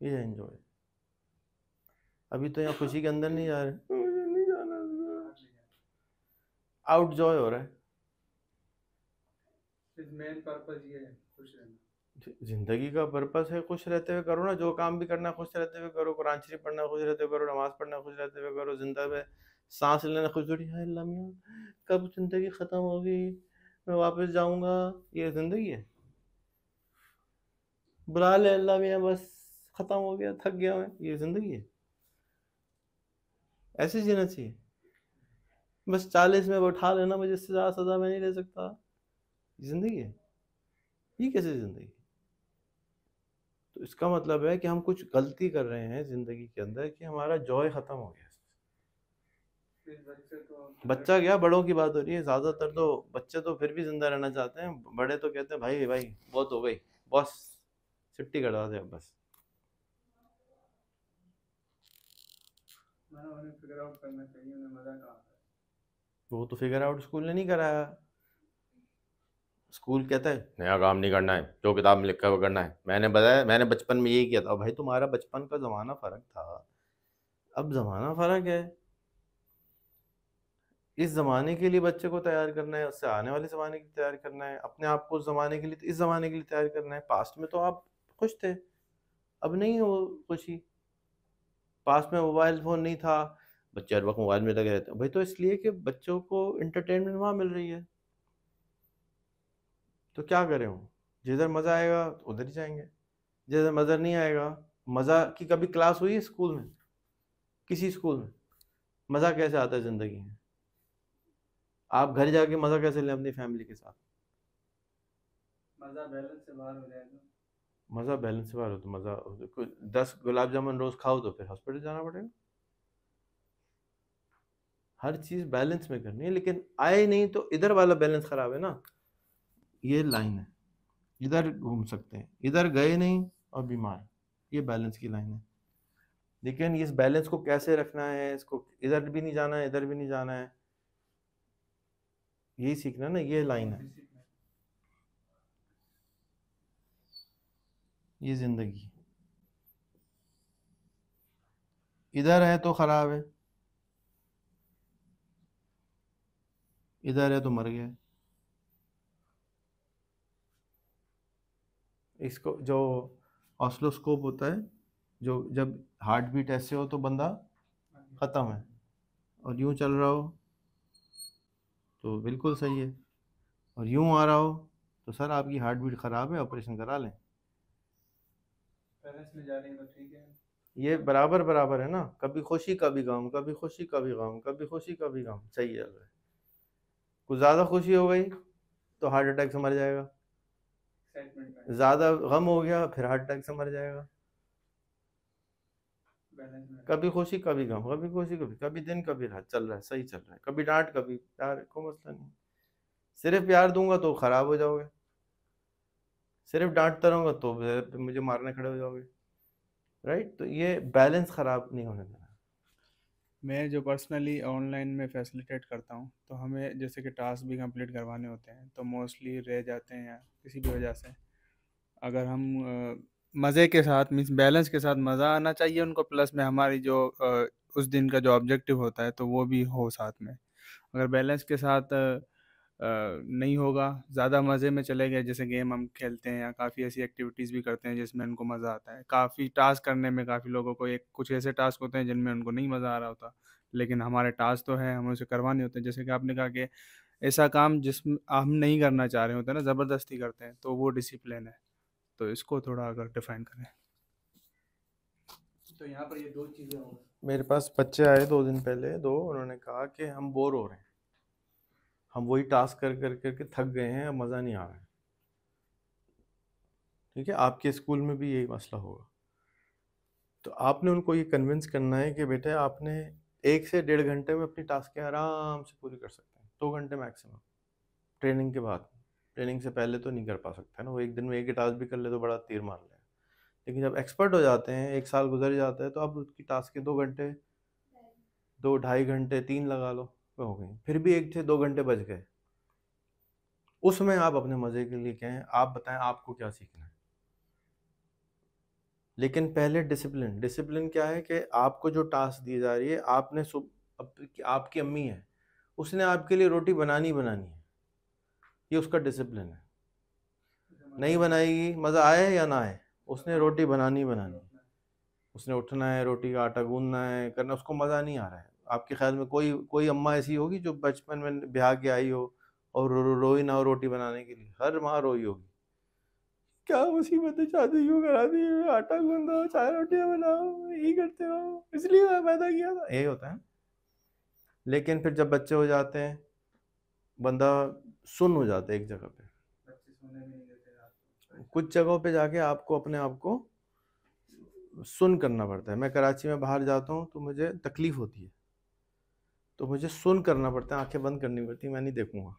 ये है एंजॉय। अभी तो यहाँ खुशी के अंदर नहीं जा रहे, नहीं जाना, आउट जॉय हो रहा है। मेन पर्पस ये है, खुश रहना। जिंदगी का पर्पस है खुश रहते हुए करो ना, जो काम भी करना खुश रहते हुए करो, कुरान शरीफ पढ़ना खुश रहते हुए करो, नमाज पढ़ना खुश रहते हुए करो, जिंदा में सांस लेना खुश थोड़ी है अल्लाह मियां कब जिंदगी खत्म होगी, मैं वापस जाऊँगा, ये जिंदगी है? बुला ले अल्लाह मियाँ बस ख़त्म हो गया, थक गया मैं, ये ज़िंदगी है? ऐसे जीना चाहिए। बस 40 में बैठा लेना, मुझे इससे ज़्यादा सज़ा मैं नहीं ले सकता, ज़िंदगी है? ये कैसे ज़िंदगी? तो इसका मतलब है कि हम कुछ गलती कर रहे हैं ज़िंदगी के अंदर कि हमारा जॉय ख़त्म हो गया। बच्चा क्या, बड़ों की बात हो रही है, ज़्यादातर तो बच्चे तो फिर भी ज़िंदा रहना चाहते हैं, बड़े तो कहते हैं भाई भाई बहुत हो गई, बस छुट्टी करवा दे अब बस। वो तो फिगर आउट स्कूल ने नहीं कराया। स्कूल कहता है नया काम नहीं करना है, जो किताब में लिखा है वो करना है। मैंने बताया, मैंने बचपन में यही किया था। भाई तुम्हारा बचपन का ज़माना फ़र्क था, अब ज़माना फ़र्क है। इस ज़माने के लिए बच्चे को तैयार करना है, उससे आने वाले ज़माने के लिए तैयार करना है, अपने आप को उस ज़माने के लिए, इस ज़माने के लिए तैयार करना है। पास्ट में तो आप खुश थे, अब नहीं हो खुशी, पास में मोबाइल फ़ोन नहीं था, बच्चे हर वक्त मोबाइल में लगे रहते हैं भाई। तो इसलिए कि बच्चों को इंटरटेनमेंट वहाँ मिल रही है, तो क्या करें, वो जिधर मज़ा आएगा तो उधर ही जाएंगे, जिधर मज़ा नहीं आएगा। मज़ा की कभी क्लास हुई है स्कूल में, किसी स्कूल में मज़ा कैसे आता है ज़िंदगी में? आप घर जाके मज़ा कैसे लें अपनी फैमिली के साथ? मज़ा बैलेंस से बाहर हो जाएगा, मज़ा बैलेंस से बाहर हो तो मज़ा, 10 गुलाब जामुन रोज़ खाओ तो फिर हॉस्पिटल जाना पड़ेगा। हर चीज़ बैलेंस में करनी है, लेकिन आए नहीं तो इधर वाला बैलेंस ख़राब है ना, ये लाइन है, इधर घूम सकते हैं, इधर गए नहीं और बीमार, ये बैलेंस की लाइन है। लेकिन इस बैलेंस को कैसे रखना है, इसको इधर भी नहीं जाना है इधर भी नहीं जाना है, यही सीखना ना, ये लाइन है, ये जिंदगी। इधर है तो खराब है, इधर है तो मर गया। इसको जो ऑसिलोस्कोप होता है, जो जब हार्ट बीट ऐसे हो तो बंदा ख़त्म है, और यूँ चल रहा हो तो बिल्कुल सही है, और यूँ आ रहा हो तो सर आपकी हार्ट बीट ख़राब है, ऑपरेशन करा लें। ठीक है, ये बराबर बराबर है ना, कभी खुशी कभी गम, कभी खुशी कभी गम, कभी खुशी कभी गम, सही है। कुछ ज़्यादा खुशी हो गई तो हार्ट अटैक से मर जाएगा, ज़्यादा गम हो गया फिर हार्ट अटैक से मर जाएगा। कभी खुशी कभी गम, कभी खुशी कभी, कभी दिन कभी रात, चल रहा है सही चल रहा है, कभी डांट कभी प्यार, कोई मसला नहीं। सिर्फ प्यार दूंगा तो ख़राब हो जाओगे, सिर्फ डांटता रहूँगा तो मुझे मारने खड़े हो जाओगे, राइट। तो ये बैलेंस ख़राब नहीं होने देना। मैं जो पर्सनली ऑनलाइन में फैसिलिटेट करता हूँ, तो हमें जैसे कि टास्क भी कंप्लीट करवाने होते हैं तो मोस्टली रह जाते हैं, या किसी भी वजह से अगर हम मज़े के साथ मीन्स बैलेंस के साथ मज़ा आना चाहिए उनको, प्लस में हमारी जो उस दिन का जो ऑब्जेक्टिव होता है तो वो भी हो साथ में। अगर बैलेंस के साथ नहीं होगा, ज़्यादा मज़े में चले गए, जैसे गेम हम खेलते हैं या काफ़ी ऐसी एक्टिविटीज़ भी करते हैं जिसमें उनको मज़ा आता है, काफ़ी टास्क करने में काफ़ी लोगों को एक कुछ ऐसे टास्क होते हैं जिनमें उनको नहीं मज़ा आ रहा होता, लेकिन हमारे टास्क तो हैं, हमें उसे करवाने होते हैं। जैसे कि आपने कहा कि ऐसा काम जिसमें हम नहीं करना चाह रहे होते ना, ज़बरदस्ती करते हैं, तो वो डिसिप्लिन है। तो इसको थोड़ा अगर डिफाइन करें तो यहाँ पर ये दो चीज़ें होंगी। मेरे पास बच्चे आए 2 दिन पहले, दो, उन्होंने कहा कि हम बोर हो रहे हैं, हम वही टास्क कर कर करके थक गए हैं, अब मज़ा नहीं आ रहा है। ठीक है, आपके स्कूल में भी यही मसला होगा। तो आपने उनको ये कन्विंस करना है कि बेटे आपने 1 से 1.5 घंटे में अपनी टास्कें आराम से पूरी कर सकते हैं, 2 घंटे मैक्सिमम, ट्रेनिंग के बाद। ट्रेनिंग से पहले तो नहीं कर पा सकता है ना, वो एक दिन में 1 ही टास्क भी कर ले तो बड़ा तीर मार ले। लेकिन जब एक्सपर्ट हो जाते हैं, 1 साल गुजर जाता है, तो अब उसकी टास्क के 2 घंटे 2-2.5 घंटे 3 लगा लो हो गई, फिर भी 1 से 2 घंटे बच गए। उसमें आप अपने मज़े के लिए कहें, आप बताएं आपको क्या सीखना है। लेकिन पहले डिसिप्लिन, डिसिप्लिन क्या है कि आपको जो टास्क दी जा रही है, आपने आपकी अम्मी है, उसने आपके लिए रोटी बनानी बनानी है, ये उसका डिसिप्लिन है। नहीं बनाएगी मज़ा आए या ना आए, उसने रोटी बनानी बनानी, उसने उठना है, रोटी का आटा गूंदना है, करना, उसको मज़ा नहीं आ रहा है। आपके ख्याल में कोई अम्मा ऐसी होगी जो बचपन में ब्याह के आई हो और रोई ना हो रोटी बनाने के लिए? हर माँ रोई होगी, क्या मुसीबत है, शादी क्यों करा दी, आटा गूंदो, 4 रोटियाँ बनाओ, यही करते रहो, इसलिए मैं पैदा किया था, यही होता है। लेकिन फिर जब बच्चे हो जाते हैं, बंदा सुन हो जाता है एक जगह पे, कुछ जगहों पे जाके आपको अपने आप को सुन करना पड़ता है। मैं कराची में बाहर जाता हूँ तो मुझे तकलीफ़ होती है, तो मुझे सुन करना पड़ता है, आंखें बंद करनी पड़ती है, मैं नहीं देखूँगा,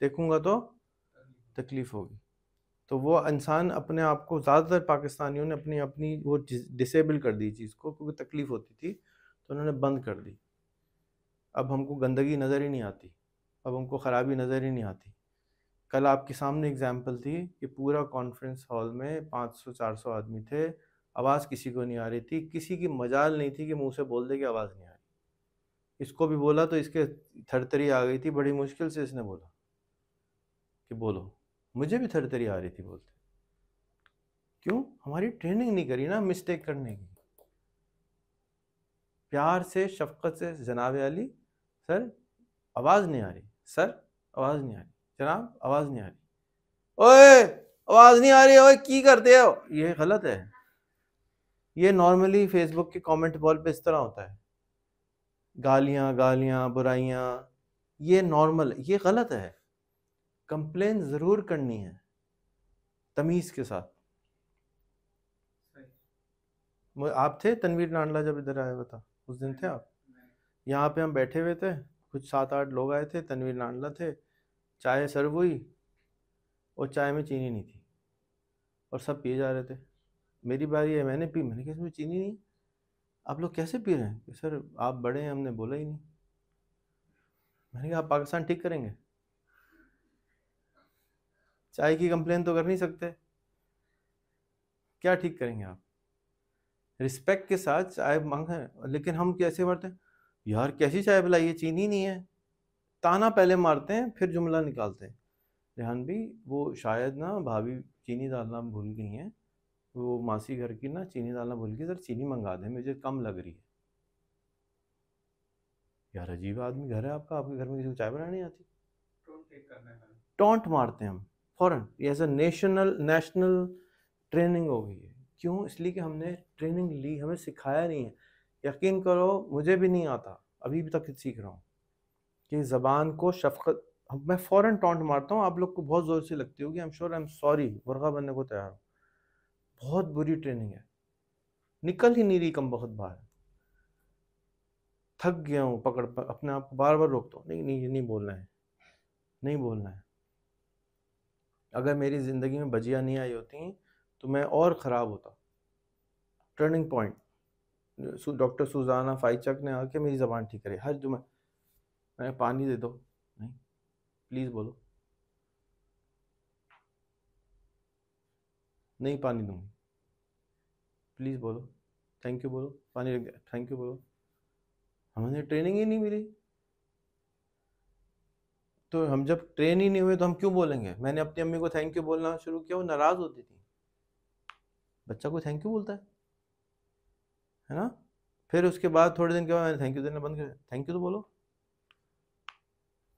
देखूँगा तो तकलीफ़ होगी। तो वो इंसान अपने आप को, ज़्यादातर पाकिस्तानियों ने अपनी अपनी वो डिसेबल कर दी चीज़ को, क्योंकि तकलीफ़ होती थी तो उन्होंने बंद कर दी। अब हमको गंदगी नज़र ही नहीं आती, अब हमको ख़राबी नज़र ही नहीं आती। कल आपके सामने एग्जाम्पल थी कि पूरा कॉन्फ्रेंस हॉल में 500-400 आदमी थे, आवाज़ किसी को नहीं आ रही थी, किसी की मजाल नहीं थी कि मुंह से बोल दे कि आवाज़ नहीं आ रही। इसको भी बोला तो इसके थरथरी आ गई थी, बड़ी मुश्किल से इसने बोला कि बोलो, मुझे भी थरथरी आ रही थी बोलते, क्यों? हमारी ट्रेनिंग नहीं करी ना मिस्टेक करने की। प्यार से शफकत से जनाब अली, सर आवाज़ नहीं आ रही, सर आवाज़ नहीं आ रही, जनाब आवाज़ नहीं आ रही, ओए आवाज़ नहीं आ रही, ओए की करते हो, ये गलत है। ये नॉर्मली फेसबुक के कमेंट बॉल पे इस तरह होता है, गालियाँ गालियाँ बुराइयाँ, ये नॉर्मल, ये गलत है। कंप्लेन ज़रूर करनी है तमीज़ के साथ। आप थे तनवीर नांडला जब इधर आया हुआ था, उस दिन थे आप? यहाँ पे हम बैठे हुए थे, कुछ 7-8 लोग आए थे, तनवीर नांडला थे, चाय सर्व हुई और चाय में चीनी नहीं थी और सब पी जा रहे थे। मेरी बारी है, मैंने पी, मैंने कहा इसमें चीनी नहीं, आप लोग कैसे पी रहे हैं? सर आप बड़े हैं, हमने बोला ही नहीं। मैंने कहा आप पाकिस्तान ठीक करेंगे? चाय की कंप्लेन तो कर नहीं सकते, क्या ठीक करेंगे आप? रिस्पेक्ट के साथ चाय मांगे, लेकिन हम कैसे मारते हैं, यार कैसी चाय पिलाई है, चीनी नहीं है। ताना पहले मारते हैं फिर जुमला निकालते हैं। रेहान भी वो शायद ना भाभी चीनी डालना भूल गई हैं, वो मासी घर की ना चीनी डालना भूल गई, सर चीनी मंगा दें मुझे कम लग रही है। यार अजीब आदमी घर है आपका, आपके घर में किसी को चाय बनानी आती? टॉन्ट मारते हैं हम फौरन। ये ऐसा नेशनल ट्रेनिंग हो गई है। क्यों? इसलिए कि हमने ट्रेनिंग ली, हमें सिखाया नहीं है। यकीन करो मुझे भी नहीं आता, अभी भी तक सीख रहा हूँ कि ज़बान को शफकत। मैं फ़ौरन टॉन्ट मारता हूँ, आप लोग को बहुत ज़ोर से लगती होगी, I am sure, I am sorry, वर्गा बनने को तैयार हूँ। बहुत बुरी ट्रेनिंग है, निकल ही नहीं रही कम बहुत बार। थक गया हूँ, पकड़ अपने आप को बार बार रोकता हूँ, नहीं नहीं ये नहीं बोलना है, नहीं बोलना है। अगर मेरी ज़िंदगी में बजिया नहीं आई होती तो मैं और ख़राब होता। टर्निंग पॉइंट डॉक्टर सुजाना फाइचक ने आके मेरी ज़बान ठीक करी। हर जुम्मे मैं पानी दे दो, नहीं प्लीज़ बोलो, नहीं पानी दूँगी, प्लीज़ बोलो, थैंक यू बोलो, पानी रख दिया, थैंक यू बोलो। हमें ट्रेनिंग ही नहीं मिली, तो हम जब ट्रेन ही नहीं हुए तो हम क्यों बोलेंगे? मैंने अपनी अम्मी को थैंक यू बोलना शुरू किया, वो नाराज़ होती थी। बच्चा को थैंक यू बोलता है ना? फिर उसके बाद थोड़े दिन के बाद मैंने थैंक यू देना बंद कर दिया, थैंक यू तो बोलो,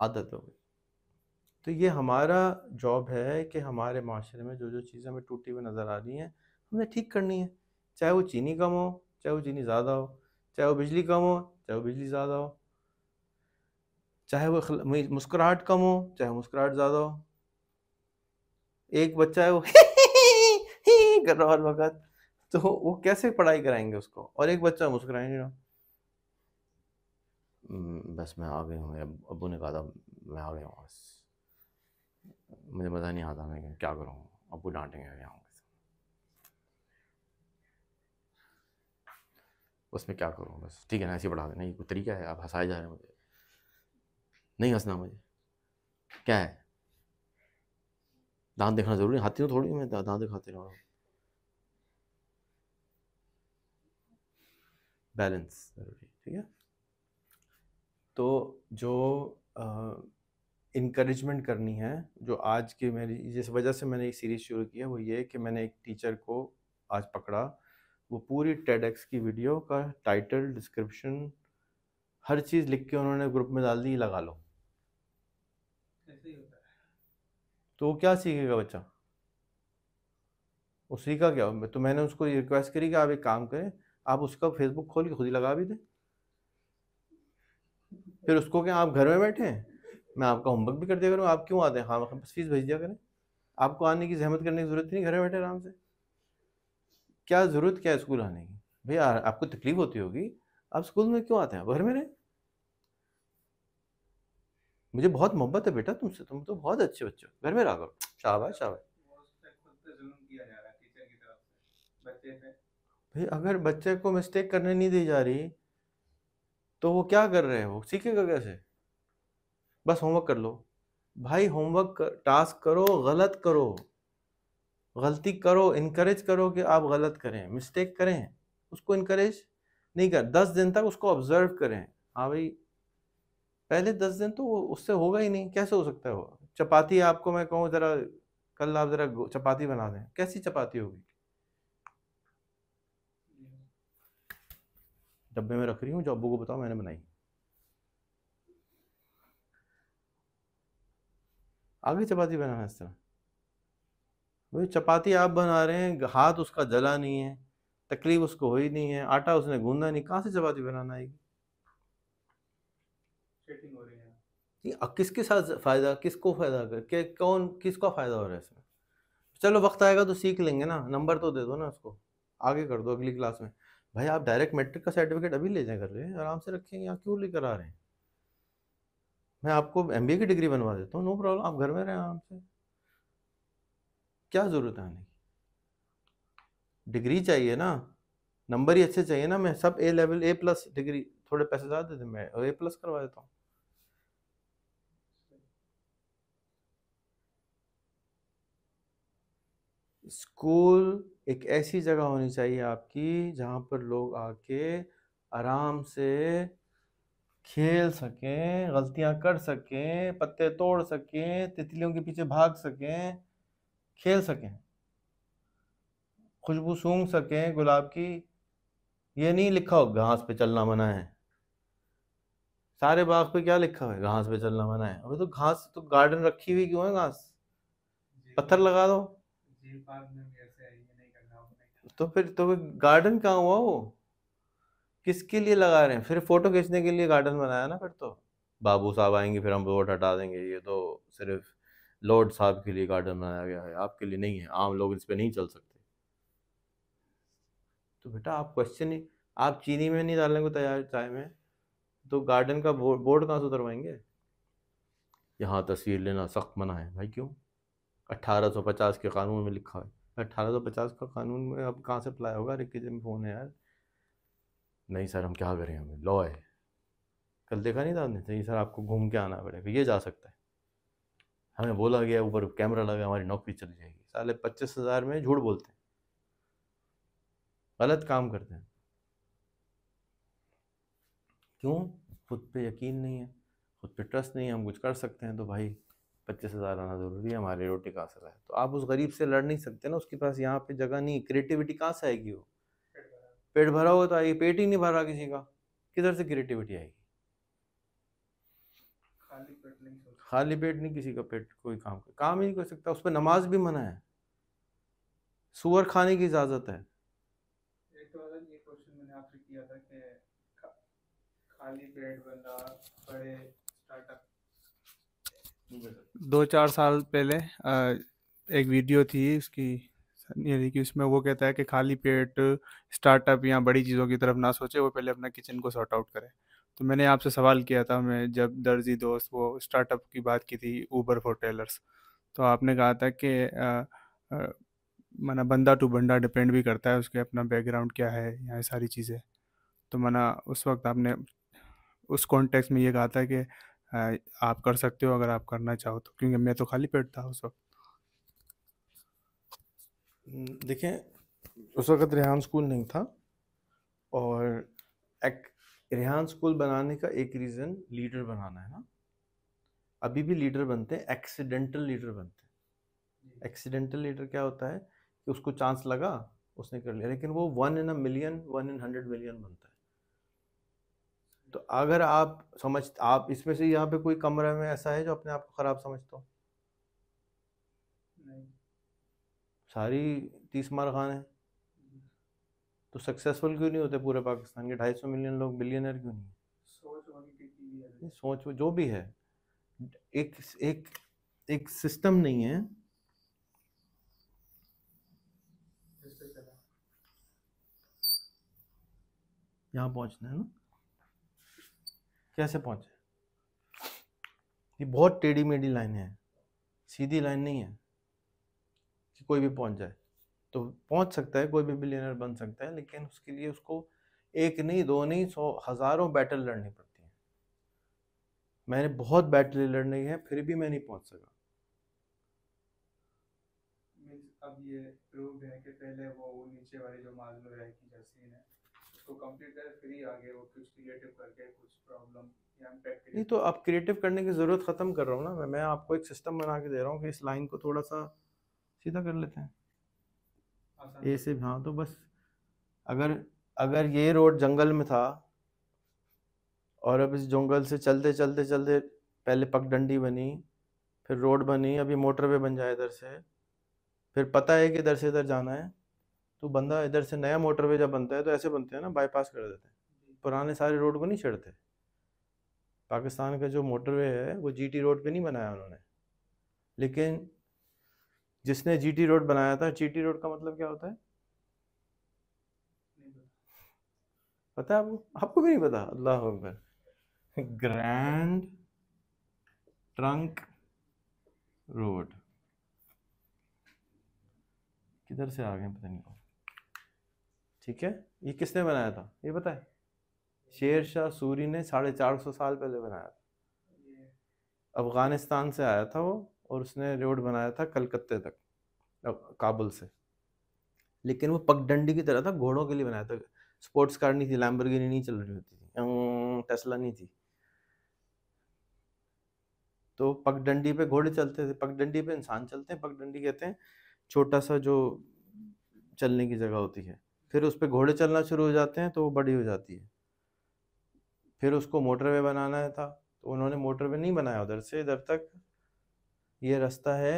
आदत हो गई। तो ये हमारा जॉब है कि हमारे माशरे में जो जो चीज़ें हमें टूटी हुई नज़र आ रही हैं हमने ठीक करनी है। चाहे वो चीनी कम हो, चाहे वो चीनी ज़्यादा हो, चाहे वो बिजली कम हो, चाहे वो बिजली ज़्यादा हो, चाहे वो मुस्कुराहट कम हो, चाहे मुस्कुराहट ज़्यादा हो। एक बच्चा है वो कर रहा हर वक्त, तो वो कैसे पढ़ाई कराएंगे उसको? और एक बच्चा मुस्कुराएंगे ना, बस मैं आ गया हूँ, अबू ने कहा था मैं आ गया हूँ, बस मुझे मज़ा नहीं आता, मैं क्या करूँ, अबू डांटेंगे क्या हूँ, उसमें क्या करूँ, बस ठीक है ना ऐसे बढ़ा देना, ये कोई तरीका है? आप हंसाए जा रहे हैं मुझे, नहीं हंसना मुझे, क्या है दांत दिखाना ज़रूरी? हाथी थोड़ी मैं दांत दिखाते रहा हूँ। बैलेंस ज़रूरी, ठीक है। तो जो इनकरेजमेंट करनी है, जो आज की मेरी जिस वजह से मैंने एक सीरीज़ शुरू की है वो ये कि मैंने एक टीचर को आज पकड़ा, वो पूरी TEDx की वीडियो का टाइटल, डिस्क्रिप्शन, हर चीज़ लिख के उन्होंने ग्रुप में डाल दी, लगा लो। तो वो क्या सीखेगा बच्चा? वो सीखा क्या? तो मैंने उसको रिक्वेस्ट करी कि आप एक काम करें, आप उसका फेसबुक खोल के खुद ही लगा भी दें, फिर उसको क्या आप घर में बैठे हैं, मैं आपका होमवर्क भी कर दिया करूँ, आप क्यों आते हैं? हाँ बस फीस भेज दिया करें, आपको आने की जहमत करने की ज़रूरत नहीं, घर में बैठे आराम से, क्या ज़रूरत क्या है स्कूल आने की? भैया आपको तकलीफ होती होगी, आप स्कूल में क्यों आते हैं, आप घर में रहें। मुझे बहुत मोहब्बत है बेटा तुमसे, तुम तो बहुत अच्छे बच्चे हो, घर में रहा करो, शाबाश शाबाश। भाई अगर बच्चे को मिस्टेक करने नहीं दी जा रही तो वो क्या कर रहे हैं, वो सीखेगा कैसे? बस होमवर्क कर लो भाई, होमवर्क टास्क करो, गलत करो, गलती करो, इनकरेज करो कि आप गलत करें, मिस्टेक करें, उसको इनकरेज नहीं कर। 10 दिन तक उसको ऑब्जर्व करें। हाँ भाई पहले 10 दिन तो उससे होगा ही नहीं, कैसे हो सकता है वो? चपाती आपको मैं कहूँ ज़रा कल आप ज़रा चपाती बना दें, कैसी चपाती होगी? डब्बे में रख रही हूँ, जो अबू को बताओ मैंने बनाई। आगे चपाती बनाना इस तरह, वो चपाती आप बना रहे हैं, हाथ उसका जला नहीं है, तकलीफ उसको हुई नहीं है, आटा उसने गूंदा नहीं, कहाँ से चपाती बनाना आएगी? चीटिंग हो रही है ये। किसके साथ फ़ायदा, किसको फ़ायदा कर के, कौन किसका फ़ायदा हो रहा है इसमें? चलो वक्त आएगा तो सीख लेंगे ना, नंबर तो दे दो ना उसको, आगे कर दो अगली क्लास में। भाई आप डायरेक्ट मैट्रिक का सर्टिफिकेट अभी ले जाए कर रहे हैं, आराम से रखेंगे, यहाँ क्यों लेकर आ रहे हैं? मैं आपको MBA की डिग्री बनवा देता हूँ, नो प्रॉब्लम, आप घर में रहें आराम से, क्या ज़रूरत है आने की? डिग्री चाहिए ना, नंबर ही अच्छे चाहिए ना। मैं सब A+, डिग्री थोड़े पैसे ज़्यादा देते मैं A+ करवा देता हूँ। स्कूल एक ऐसी जगह होनी चाहिए आपकी जहाँ पर लोग आके आराम से खेल सकें, गलतियाँ कर सकें, पत्ते तोड़ सकें, तितलियों के पीछे भाग सकें, खेल सकें, खुशबू सूंघ सकें गुलाब की। ये नहीं लिखा हो घास पे चलना मना है, सारे बाग पे क्या लिखा हुआ है? घास पे चलना मना है। अबे तो घास तो गार्डन रखी हुई क्यों है? घास पत्थर लगा दो तो फिर तो गार्डन कहाँ हुआ? वो किसके लिए लगा रहे हैं? फिर फोटो खींचने के लिए गार्डन बनाया ना, फिर तो बाबू साहब आएंगे फिर हम रोड हटा देंगे। ये तो सिर्फ लॉर्ड साहब के लिए गार्डन बनाया गया है, आपके लिए नहीं है, आम लोग इस पे नहीं चल सकते। तो बेटा आप क्वेश्चन ही, आप चीनी में नहीं डालने को तैयार चाय में, तो गार्डन का बोर्ड कहाँ से उतरवाएंगे? यहाँ तस्वीर लेना सख्त मना है। भाई क्यों? 1850 के कानून में लिखा है। 1850 का कानून में अब कहाँ से अप्लाई होगा? अरे किसी में फ़ोन है यार। नहीं सर हम क्या करें, हमें लॉ है। कल देखा नहीं था आपने? नहीं सर आपको घूम के आना पड़ेगा, ये जा सकता है, हमें बोला गया, ऊपर कैमरा लगा, हमारी नौकरी चली जाएगी। साले 25,000 में झूठ बोलते हैं, गलत काम करते हैं। क्यों? खुद पे यकीन नहीं है, खुद पे ट्रस्ट नहीं है, हम कुछ कर सकते हैं तो भाई 25,000 आना ज़रूरी है, हमारी रोटी का असर है। तो आप उस गरीब से लड़ नहीं सकते ना, उसके पास यहाँ पे जगह नहीं। क्रिएटिविटी कहाँ से आएगी? वो पेट भरा हो तो आएगी, पेट ही नहीं भरा किसी का, किधर से क्रिएटिविटी आएगी? खाली पेट नहीं, किसी का पेट कोई काम ही नहीं कर सकता। उस पर नमाज भी मना है, सूअर खाने की इजाज़त है। एक तो ये क्वेश्चन मैंने आपसे किया था कि खाली पेट बंदा बड़े स्टार्टअप, 2-4 साल पहले एक वीडियो थी उसकी, यानी कि उसमें वो कहता है कि खाली पेट स्टार्टअप या बड़ी चीज़ों की तरफ ना सोचे, वो पहले अपना किचन को सॉर्ट आउट करे। तो मैंने आपसे सवाल किया था, मैं जब दर्जी दोस्त वो स्टार्टअप की बात की थी, ऊबर फॉर टेलर्स, तो आपने कहा था कि माना बंदा टू बंदा डिपेंड भी करता है, उसके अपना बैकग्राउंड क्या है, यहाँ सारी चीज़ें। तो माना उस वक्त आपने उस कॉन्टेक्स्ट में ये कहा था कि आप कर सकते हो अगर आप करना चाहो तो, क्योंकि मैं तो खाली पेट था उस वक्त। देखें उस वक्त रेहान स्कूल नहीं था, और एक रेहान स्कूल बनाने का एक रीज़न लीडर बनाना है ना। अभी भी लीडर बनते हैं, एक्सीडेंटल लीडर बनते हैं। एक्सीडेंटल लीडर क्या होता है कि उसको चांस लगा, उसने कर लिया, लेकिन वो 1 in a million, 1 in 100 million बनता है। तो अगर आप आप इसमें से यहाँ पे कोई कमरे में ऐसा है जो अपने आप को खराब समझता हो? नहीं, सारी 30 मार खान है। तो सक्सेसफुल क्यों नहीं होते पूरे पाकिस्तान के 250 मिलियन लोग? बिलियनर क्यों नहीं? सोच जो भी है, एक एक एक सिस्टम नहीं है। यहाँ पहुँचना है ना, कैसे पहुँचे? ये बहुत टेढ़ी मेढ़ी लाइन है, सीधी लाइन नहीं है कि कोई भी पहुँच जाए। तो पहुँच सकता है, कोई भी बिलियनर बन सकता है, लेकिन उसके लिए उसको 1 नहीं 2 नहीं 100 हज़ारों बैटल लड़नी पड़ती हैं। मैंने बहुत बैटल लड़नी है, फिर भी मैं नहीं पहुँच सका। अब ये प्रूव है कि पहले वो नीचे वाली जो मालूम है कि जैसी है तो कंप्यूटर फ्री आ गया, वो कुछ क्रिएटिव करके कुछ प्रॉब्लम या इम्पैक्ट नहीं। तो आप क्रिएटिव करने की ज़रूरत ख़त्म कर रहा हूँ ना मैं आपको एक सिस्टम बना के दे रहा हूँ कि इस लाइन को थोड़ा सा सीधा कर लेते हैं ऐसे। हाँ तो बस अगर अगर ये रोड जंगल में था और अब इस जंगल से चलते चलते चलते पहले पगडंडी बनी, फिर रोड बनी, अभी मोटरवे बन जाए इधर से, फिर पता है कि इधर से इधर जाना है तो बंदा इधर से नया मोटरवे जब बनता है तो ऐसे बनते हैं ना, बाईपास कर देते हैं, पुराने सारे रोड को नहीं छेड़ते। पाकिस्तान का जो मोटरवे है वो जीटी रोड पे नहीं बनाया उन्होंने, लेकिन जिसने जीटी रोड बनाया था, जीटी रोड का मतलब क्या होता है पता है आपको? आपको भी नहीं पता? अल्लाह अकबर। ग्रैंड ट्रंक रोड, किधर से आ गए पता नहीं, ठीक है। ये किसने बनाया था ये पता है? शेर शाह सूरी ने 450 साल पहले बनाया था। अफगानिस्तान से आया था वो और उसने रोड बनाया था कलकत्ते तक, काबुल से, लेकिन वो पगडंडी की तरह था, घोड़ों के लिए बनाया था। स्पोर्ट्स कार नहीं थी, लैम्बोर्गिनी नहीं चल रही होती थी, टेस्ला नहीं थी, तो पगडंडी पे घोड़े चलते थे, पगडंडी पे इंसान चलते हैं। पगडंडी कहते हैं छोटा सा जो चलने की जगह होती है, फिर उस पर घोड़े चलना शुरू हो जाते हैं तो वो बड़ी हो जाती है। फिर उसको मोटरवे बनाना है था तो उन्होंने मोटरवे नहीं बनाया उधर से इधर तक। ये रास्ता है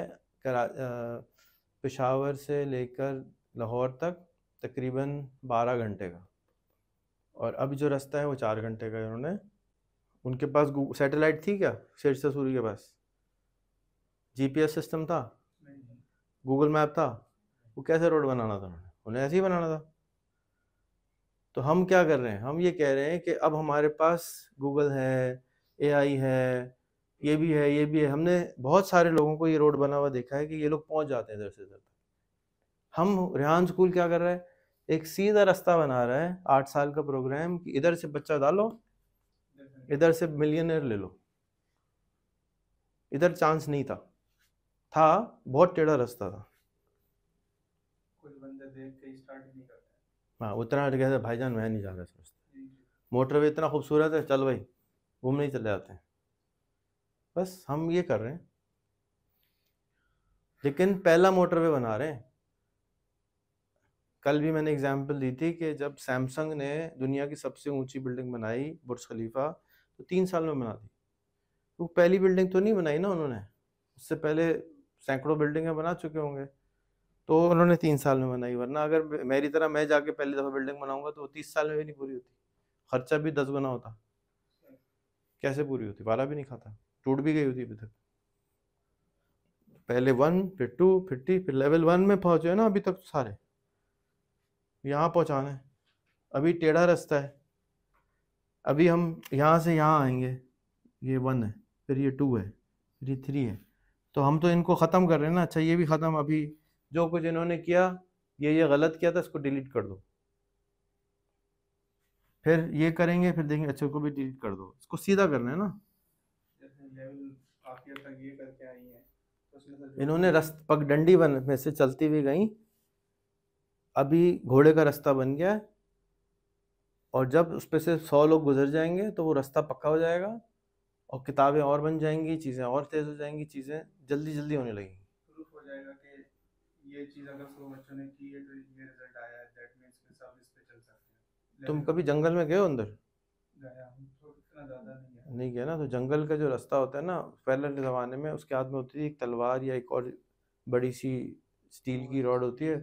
पेशावर से लेकर लाहौर तक, तकरीबन 12 घंटे का, और अब जो रास्ता है वो 4 घंटे का। उन्होंने, उनके पास सैटेलाइट थी क्या शेर शाह सूरी के पास? जीपीएस सिस्टम था? गूगल मैप था? वो कैसे रोड बनाना था उन्होंने? उन्हें ऐसे ही बनाना था। तो हम क्या कर रहे हैं, हम ये कह रहे हैं कि अब हमारे पास गूगल है, एआई है, ये भी है, ये भी है। हमने बहुत सारे लोगों को ये रोड बना हुआ देखा है कि ये लोग पहुंच जाते हैं इधर से इधर तक। हम रेहान स्कूल क्या कर रहा है, एक सीधा रास्ता बना रहा है, 8 साल का प्रोग्राम, कि इधर से बच्चा डालो, इधर से मिलियनेयर ले लो। इधर चांस नहीं था, था बहुत टेढ़ा रास्ता था, कोई बंदा देख के स्टार्ट नहीं करता। हाँ, उतना अट गया भाईजान, मैं नहीं जा रहा समझता, मोटरवे इतना खूबसूरत है, चल भाई घूमने ही चले जाते हैं। बस हम ये कर रहे हैं, लेकिन पहला मोटरवे बना रहे हैं। कल भी मैंने एग्जाम्पल दी थी कि जब सैमसंग ने दुनिया की सबसे ऊंची बिल्डिंग बनाई, बुर्ज खलीफा, तो 3 साल में बना दी। वो पहली बिल्डिंग तो नहीं बनाई ना उन्होंने, उससे पहले सैकड़ों बिल्डिंगें बना चुके होंगे, तो उन्होंने 3 साल में बनाई। वरना अगर मेरी तरह मैं जाके पहली दफ़ा बिल्डिंग बनाऊंगा तो 30 साल में भी नहीं पूरी होती, खर्चा भी 10 गुना होता, कैसे पूरी होती, वाला भी नहीं खाता, टूट भी गई होती अभी तक। पहले 1 फिर 2 फिर 3 फिर लेवल 1 में पहुँचे ना अभी तक, सारे यहाँ पहुँचाना है। अभी टेढ़ा रास्ता है, अभी हम यहाँ से यहाँ आएंगे, ये 1 है, फिर ये 2 है, फिर ये 3 है, तो हम तो इनको ख़त्म कर रहे हैं ना। अच्छा ये भी ख़त्म, अभी जो कुछ इन्होंने किया, ये गलत किया था, इसको डिलीट कर दो, फिर ये करेंगे, फिर देखेंगे, अच्छा इसको भी डिलीट कर दो, इसको सीधा करना है ना। इन्होंने पगडंडी में से चलती हुई गई, अभी घोड़े का रास्ता बन गया है, और जब उस पर से 100 लोग गुजर जाएंगे तो वो रास्ता पक्का हो जाएगा, और किताबें और बन जाएंगी, चीज़ें और तेज़ हो जाएंगी, चीज़ें जल्दी जल्दी होने लगेंगी। प्रूफ हो जाएगा कि ये चीज़ अगर 100 बच्चों ने की है तो ये रिजल्ट आया है, दैट मींस कि सब इस पे चल सकते हैं। तुम कभी जंगल में गए हो अंदर? नहीं गया ना, तो जंगल का जो रास्ता होता है ना, पहले के ज़माने में उसके हाथ में होती थी एक तलवार या एक और बड़ी सी स्टील की रॉड होती है,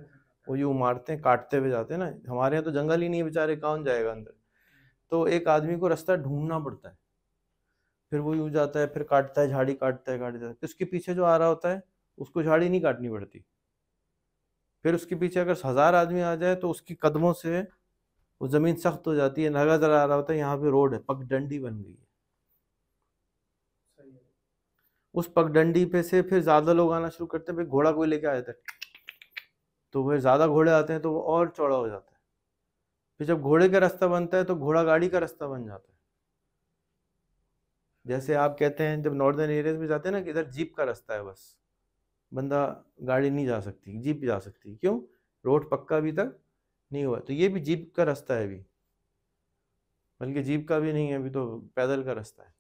वो यूँ मारते हैं, काटते हुए जाते हैं ना। हमारे यहाँ तो जंगल ही नहीं है बेचारे, कौन जाएगा अंदर, तो एक आदमी को रास्ता ढूंढना पड़ता है, फिर वो यूँ जाता है, फिर काटता है, झाड़ी काटता है, काटता है, उसके पीछे जो आ रहा होता है उसको झाड़ी नहीं काटनी पड़ती। फिर उसके पीछे अगर 1000 आदमी आ जाए तो उसकी कदमों से वो ज़मीन सख्त हो जाती है, नगा जरा आ रहा होता है। यहाँ पे रोड है, पगडंडी बन गई है, उस पगडंडी पे से फिर ज़्यादा लोग आना शुरू करते हैं, फिर घोड़ा कोई लेके आ जाता है, तो फिर ज़्यादा घोड़े आते हैं तो वो और चौड़ा हो जाता है। फिर जब घोड़े का रास्ता बनता है तो घोड़ा गाड़ी का रास्ता बन जाता है। जैसे आप कहते हैं जब नॉर्दर्न एरियाज में जाते हैं ना कि इधर जीप का रास्ता है, बस बंदा गाड़ी नहीं जा सकती, जीप जा सकती, क्यों, रोड पक्का अभी तक नहीं हुआ। तो ये भी जीप का रास्ता है अभी, बल्कि जीप का भी नहीं है अभी, तो पैदल का रास्ता है,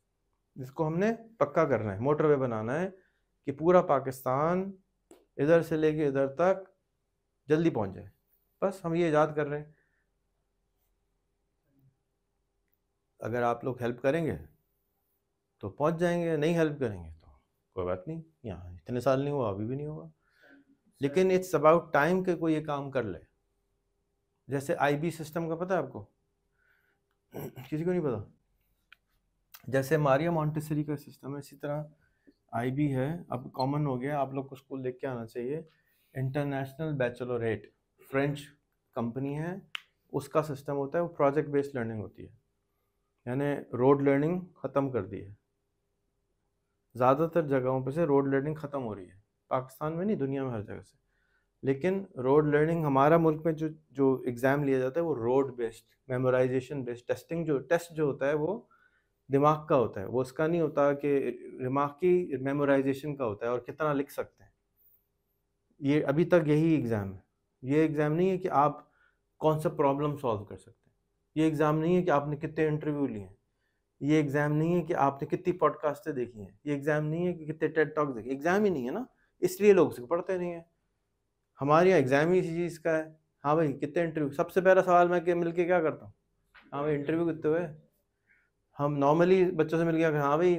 जिसको हमने पक्का करना है, मोटरवे बनाना है कि पूरा पाकिस्तान इधर से लेके इधर तक जल्दी पहुंच जाए। बस हम ये याद कर रहे हैं। अगर आप लोग हेल्प करेंगे तो पहुंच जाएंगे, नहीं हेल्प करेंगे तो कोई बात नहीं, यहाँ इतने साल नहीं हुआ, अभी भी नहीं हुआ। लेकिन इट्स अबाउट टाइम के कोई ये काम कर ले। जैसे आईबी सिस्टम का पता है आपको? किसी को नहीं पता। जैसे मारिया मॉन्टेसरी का सिस्टम है, इसी तरह आईबी है, अब कॉमन हो गया। आप लोग को स्कूल देख के आना चाहिए, इंटरनेशनल बैचलरेट, फ्रेंच कंपनी है, उसका सिस्टम होता है, वो प्रोजेक्ट बेस्ड लर्निंग होती है, यानी रोड लर्निंग ख़त्म कर दी है। ज़्यादातर जगहों पर से रोड लर्निंग ख़त्म हो रही है, पाकिस्तान में नहीं, दुनिया में हर जगह से। लेकिन रोड लर्निंग हमारा मुल्क में जो एग्ज़ाम लिया जाता है वो road based, memorisation based, testing जो टेस्ट जो होता है वो दिमाग का होता है, वो उसका नहीं होता कि दिमाग की मेमोराइजेशन का होता है और कितना लिख सकते हैं। ये अभी तक यही एग्ज़ाम है। ये एग्ज़ाम नहीं है कि आप कौन सा प्रॉब्लम सॉल्व कर सकते हैं, ये एग्ज़ाम नहीं है कि आपने कितने इंटरव्यू लिए हैं, ये एग्ज़ाम नहीं है कि आपने कितनी पॉडकास्टें देखी हैं, ये एग्ज़ाम नहीं है कि कितने टेड टॉक देखे, एग्ज़ाम ही नहीं है ना, इसलिए लोग उसको पढ़ते नहीं हैं। हमारे यहाँ एग्ज़ाम ही इसी चीज़ का है। हाँ भाई कितने इंटरव्यू, सबसे पहला सवाल मैं कि मिल के क्या करता हूँ, हाँ भाई इंटरव्यू कितने हुए, हम नॉर्मली बच्चों से मिल के, हाँ भाई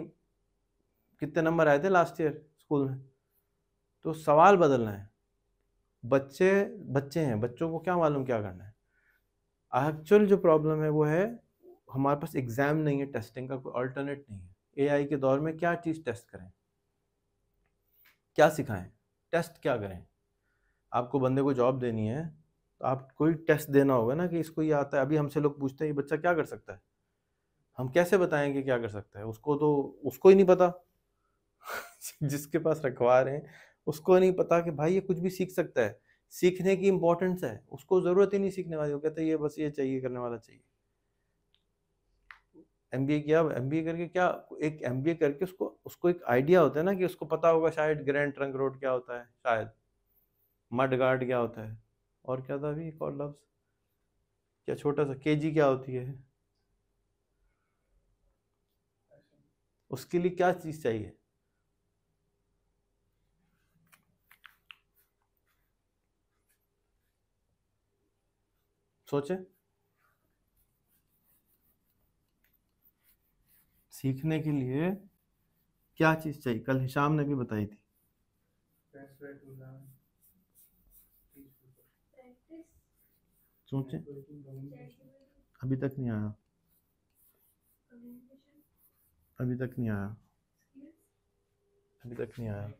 कितने नंबर आए थे लास्ट ईयर स्कूल में, तो सवाल बदलना है। बच्चे हैं, बच्चों को क्या मालूम क्या करना है। एक्चुअल जो प्रॉब्लम है वो है हमारे पास एग्ज़ाम नहीं है, टेस्टिंग का कोई अल्टरनेट नहीं है। एआई के दौर में क्या चीज़ टेस्ट करें, क्या सिखाएं, टेस्ट क्या करें। आपको बंदे को जॉब देनी है तो आप कोई टेस्ट देना होगा ना, कि इसको ये आता है। अभी हमसे लोग पूछते हैं ये बच्चा क्या कर सकता है, हम कैसे बताएं कि क्या कर सकता है, उसको तो उसको ही नहीं पता जिसके पास रखवा रहे हैं उसको नहीं पता कि भाई ये कुछ भी सीख सकता है, सीखने की इम्पोर्टेंस है, उसको ज़रूरत ही नहीं सीखने वाली। वो कहते हैं ये बस ये चाहिए, करने वाला चाहिए। एमबीए किया, एमबीए करके क्या, एक एमबीए करके उसको एक आइडिया होता है ना, कि उसको पता होगा शायद ग्रैंड ट्रंक रोड क्या होता है, शायद मड गार्ड क्या होता है, और क्या था अभी एक और लफ्ज़, क्या छोटा सा केजी क्या होती है, उसके लिए क्या चीज़ चाहिए। सोचें, सीखने के लिए क्या चीज़ चाहिए। कल हिशाम ने भी बताई थी, सोचें, अभी तक नहीं आया, अभी तक नहीं आया, अभी तक नहीं आया।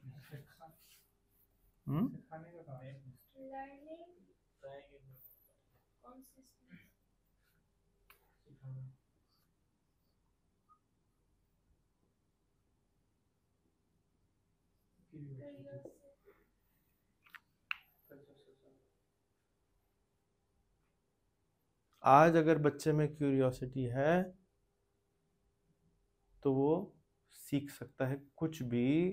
आज अगर बच्चे में क्यूरियोसिटी है तो वो सीख सकता है कुछ भी,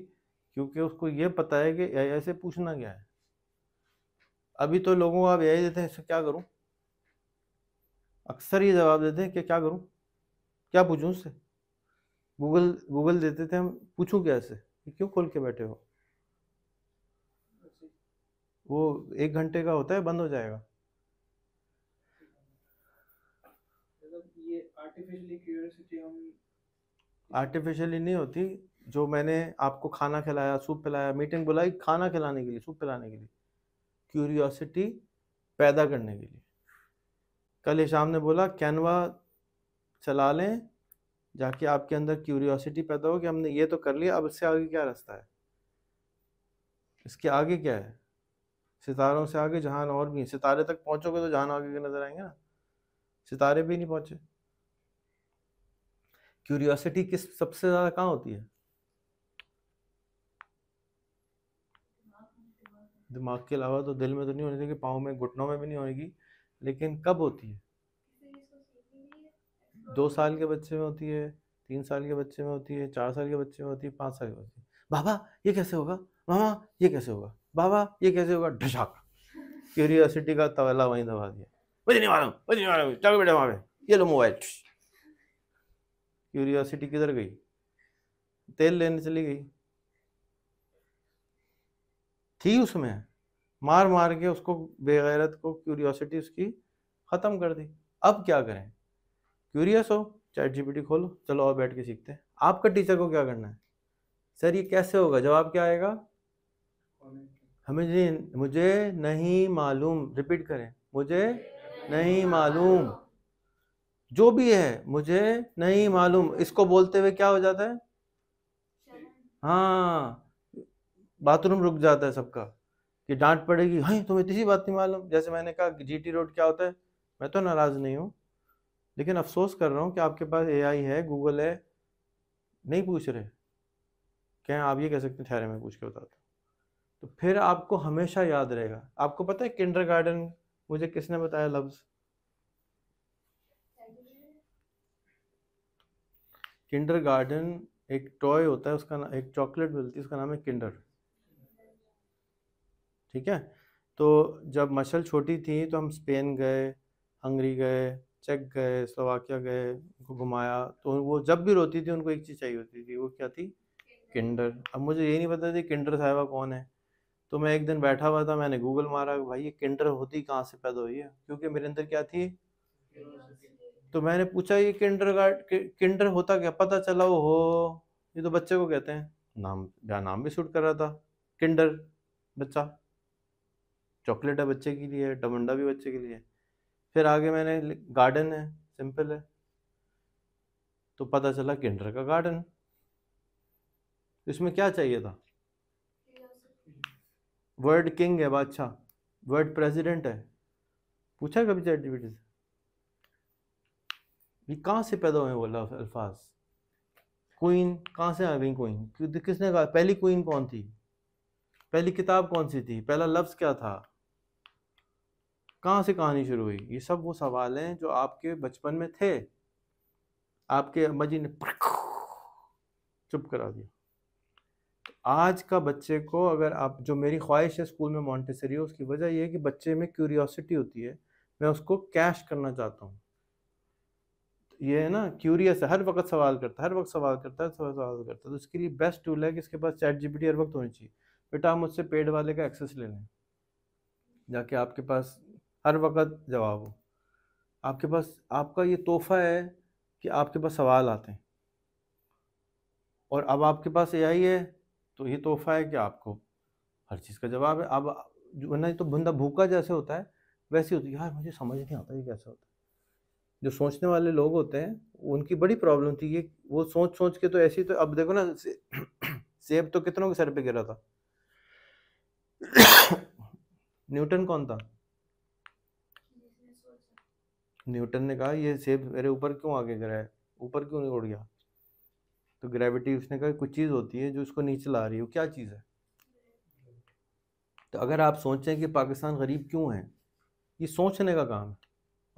क्योंकि उसको ये पता है कि एआई से पूछना क्या है। अभी तो लोगों को आप एआई देते हैं इससे क्या करूं, अक्सर ये जवाब देते हैं कि क्या करूं, क्या पूछूं उससे। गूगल देते थे हम, पूछूं क्या इससे, क्यों खोल के बैठे हो, वो 1 घंटे का होता है, बंद हो जाएगा। ये आर्टिफिशियली क्यूरियोसिटी हम आर्टिफिशियली नहीं होती। जो मैंने आपको खाना खिलाया, सूप पिलाया, मीटिंग बुलाई खाना खिलाने के लिए, सूप पिलाने के लिए, क्यूरियोसिटी पैदा करने के लिए। कल हिशाम ने बोला कैनवा चला लें, जाके आपके अंदर क्यूरियोसिटी पैदा हो कि हमने ये तो कर लिया, अब इससे आगे क्या रास्ता है, इसके आगे क्या है। सितारों से आगे जहान और भी, सितारे तक पहुंचोगे तो जहान आगे के नजर आएंगे ना, सितारे भी नहीं पहुंचे। क्यूरियोसिटी किस सबसे ज्यादा कहाँ होती है, दिमाग के अलावा तो दिल में तो नहीं होनी चाहिए, पाँव में, घुटनों में भी नहीं होगी। लेकिन कब होती है, 2 साल के बच्चे में होती है, 3 साल के बच्चे में होती है, 4 साल के बच्चे में होती है, 5 साल के बच्चे में। बाबा ये कैसे होगा, मामा ये कैसे होगा, बाबा ये कैसे होगा, ढशाक क्यूरियोसिटी का तवेला वहीं दबा दिया, मुझे नहीं मालूम, मुझे नहीं मालूम, चलो बेटा वहाँ पे ये लो मोबाइल। क्यूरियोसिटी किधर गई, तेल लेने चली गई, थी उसमें, मार मार के उसको बेगैरत को क्यूरियोसिटी उसकी ख़त्म कर दी। अब क्या करें, क्यूरियस हो, चैट जीपीटी खोलो, चलो और बैठ के सीखते हैं। आपका टीचर को क्या करना है, सर ये कैसे होगा, जवाब क्या आएगा, हमें मुझे नहीं मालूम। रिपीट करें, मुझे नहीं मालूम। जो भी है मुझे नहीं मालूम, इसको बोलते हुए क्या हो जाता है, हाँ बाथरूम रुक जाता है सबका, कि डांट पड़ेगी, हाँ तुम्हें इतनी बात नहीं मालूम। जैसे मैंने कहा जीटी रोड क्या होता है, मैं तो नाराज नहीं हूँ लेकिन अफसोस कर रहा हूँ कि आपके पास एआई है, गूगल है, नहीं पूछ रहे, क्या आप ये कह सकते ठहरे में पूछ के बताता। तो फिर आपको हमेशा याद रहेगा। आपको पता है किंडरगार्टन मुझे किसने बताया लफ्ज, किंडरगार्टन एक टॉय होता है, उसका नाम, एक चॉकलेट मिलती है, उसका नाम है किंडर। ठीक है, तो जब मशल छोटी थी तो हम स्पेन गए, हंगरी गए, चेक गए, स्लोवाकिया गए, उनको घुमाया, तो वो जब भी रोती थी उनको एक चीज़ चाहिए होती थी, वो क्या थी, किंडर। अब मुझे ये नहीं पता थी किंडर साहिबा कौन है, तो मैं एक दिन बैठा हुआ था, मैंने गूगल मारा, भाई ये किंडर होती कहाँ से पैदा हुई है, क्योंकि मेरे अंदर क्या थी, तो मैंने पूछा ये किंडर होता क्या, पता चला वो हो, ये तो बच्चे को कहते हैं, नाम भी शूट कर रहा था, किंडर बच्चा, चॉकलेट है बच्चे के लिए, डबंडा भी बच्चे के लिए। फिर आगे मैंने गार्डन है, सिंपल है, तो पता चला किंडर का गार्डन। इसमें क्या चाहिए था, वर्ड किंग है, बादशाह, वर्ड प्रेसिडेंट है, पूछा कभी चैट जीपीटी से कहाँ से पैदा हुए वो अल्फाज, क्वीन कहाँ से आ गई, क्वीन किसने कहा, पहली क्वीन कौन थी, पहली किताब कौन सी थी, पहला लफ्ज़ क्या था, कहाँ से कहानी शुरू हुई। ये सब वो सवाल हैं जो आपके बचपन में थे, आपके अम्मा जी ने चुप करा दिया। आज का बच्चे को अगर आप, जो मेरी ख्वाहिश है स्कूल में मॉन्टेसरी हो, उसकी वजह यह है कि बच्चे में क्यूरियोसिटी होती है, मैं उसको कैश करना चाहता हूँ, ये है ना, क्यूरियस है, हर वक्त सवाल करता है, हर वक्त सवाल करता है, तो इसके लिए बेस्ट टूल है कि इसके पास चैट जीपीटी हर वक्त होनी चाहिए। बेटा आप मुझसे पेड वाले का एक्सेस ले लें, जाके आपके पास हर वक्त जवाब हो, आपके पास, आपका ये तोहफा है कि आपके पास सवाल आते हैं, और अब आपके पास एआई है तो ये तोहफा है कि आपको हर चीज़ का जवाब है। अब वरना तो बंदा भूखा जैसे होता है, वैसे होती है, यार मुझे समझ नहीं आता ये कैसे होता है। जो सोचने वाले लोग होते हैं उनकी बड़ी प्रॉब्लम थी ये, वो सोच सोच के तो ऐसी, तो अब देखो ना सेब तो कितनों के सर पे गिरा था न्यूटन कौन था, न्यूटन ने कहा ये सेब मेरे ऊपर क्यों आगे गिरा है, ऊपर क्यों नहीं उड़ गया, तो ग्रेविटी, उसने कहा कुछ चीज़ होती है जो उसको नीचे ला रही है, वो क्या चीज़ है। तो अगर आप सोचें कि पाकिस्तान गरीब क्यों है, ये सोचने का काम है,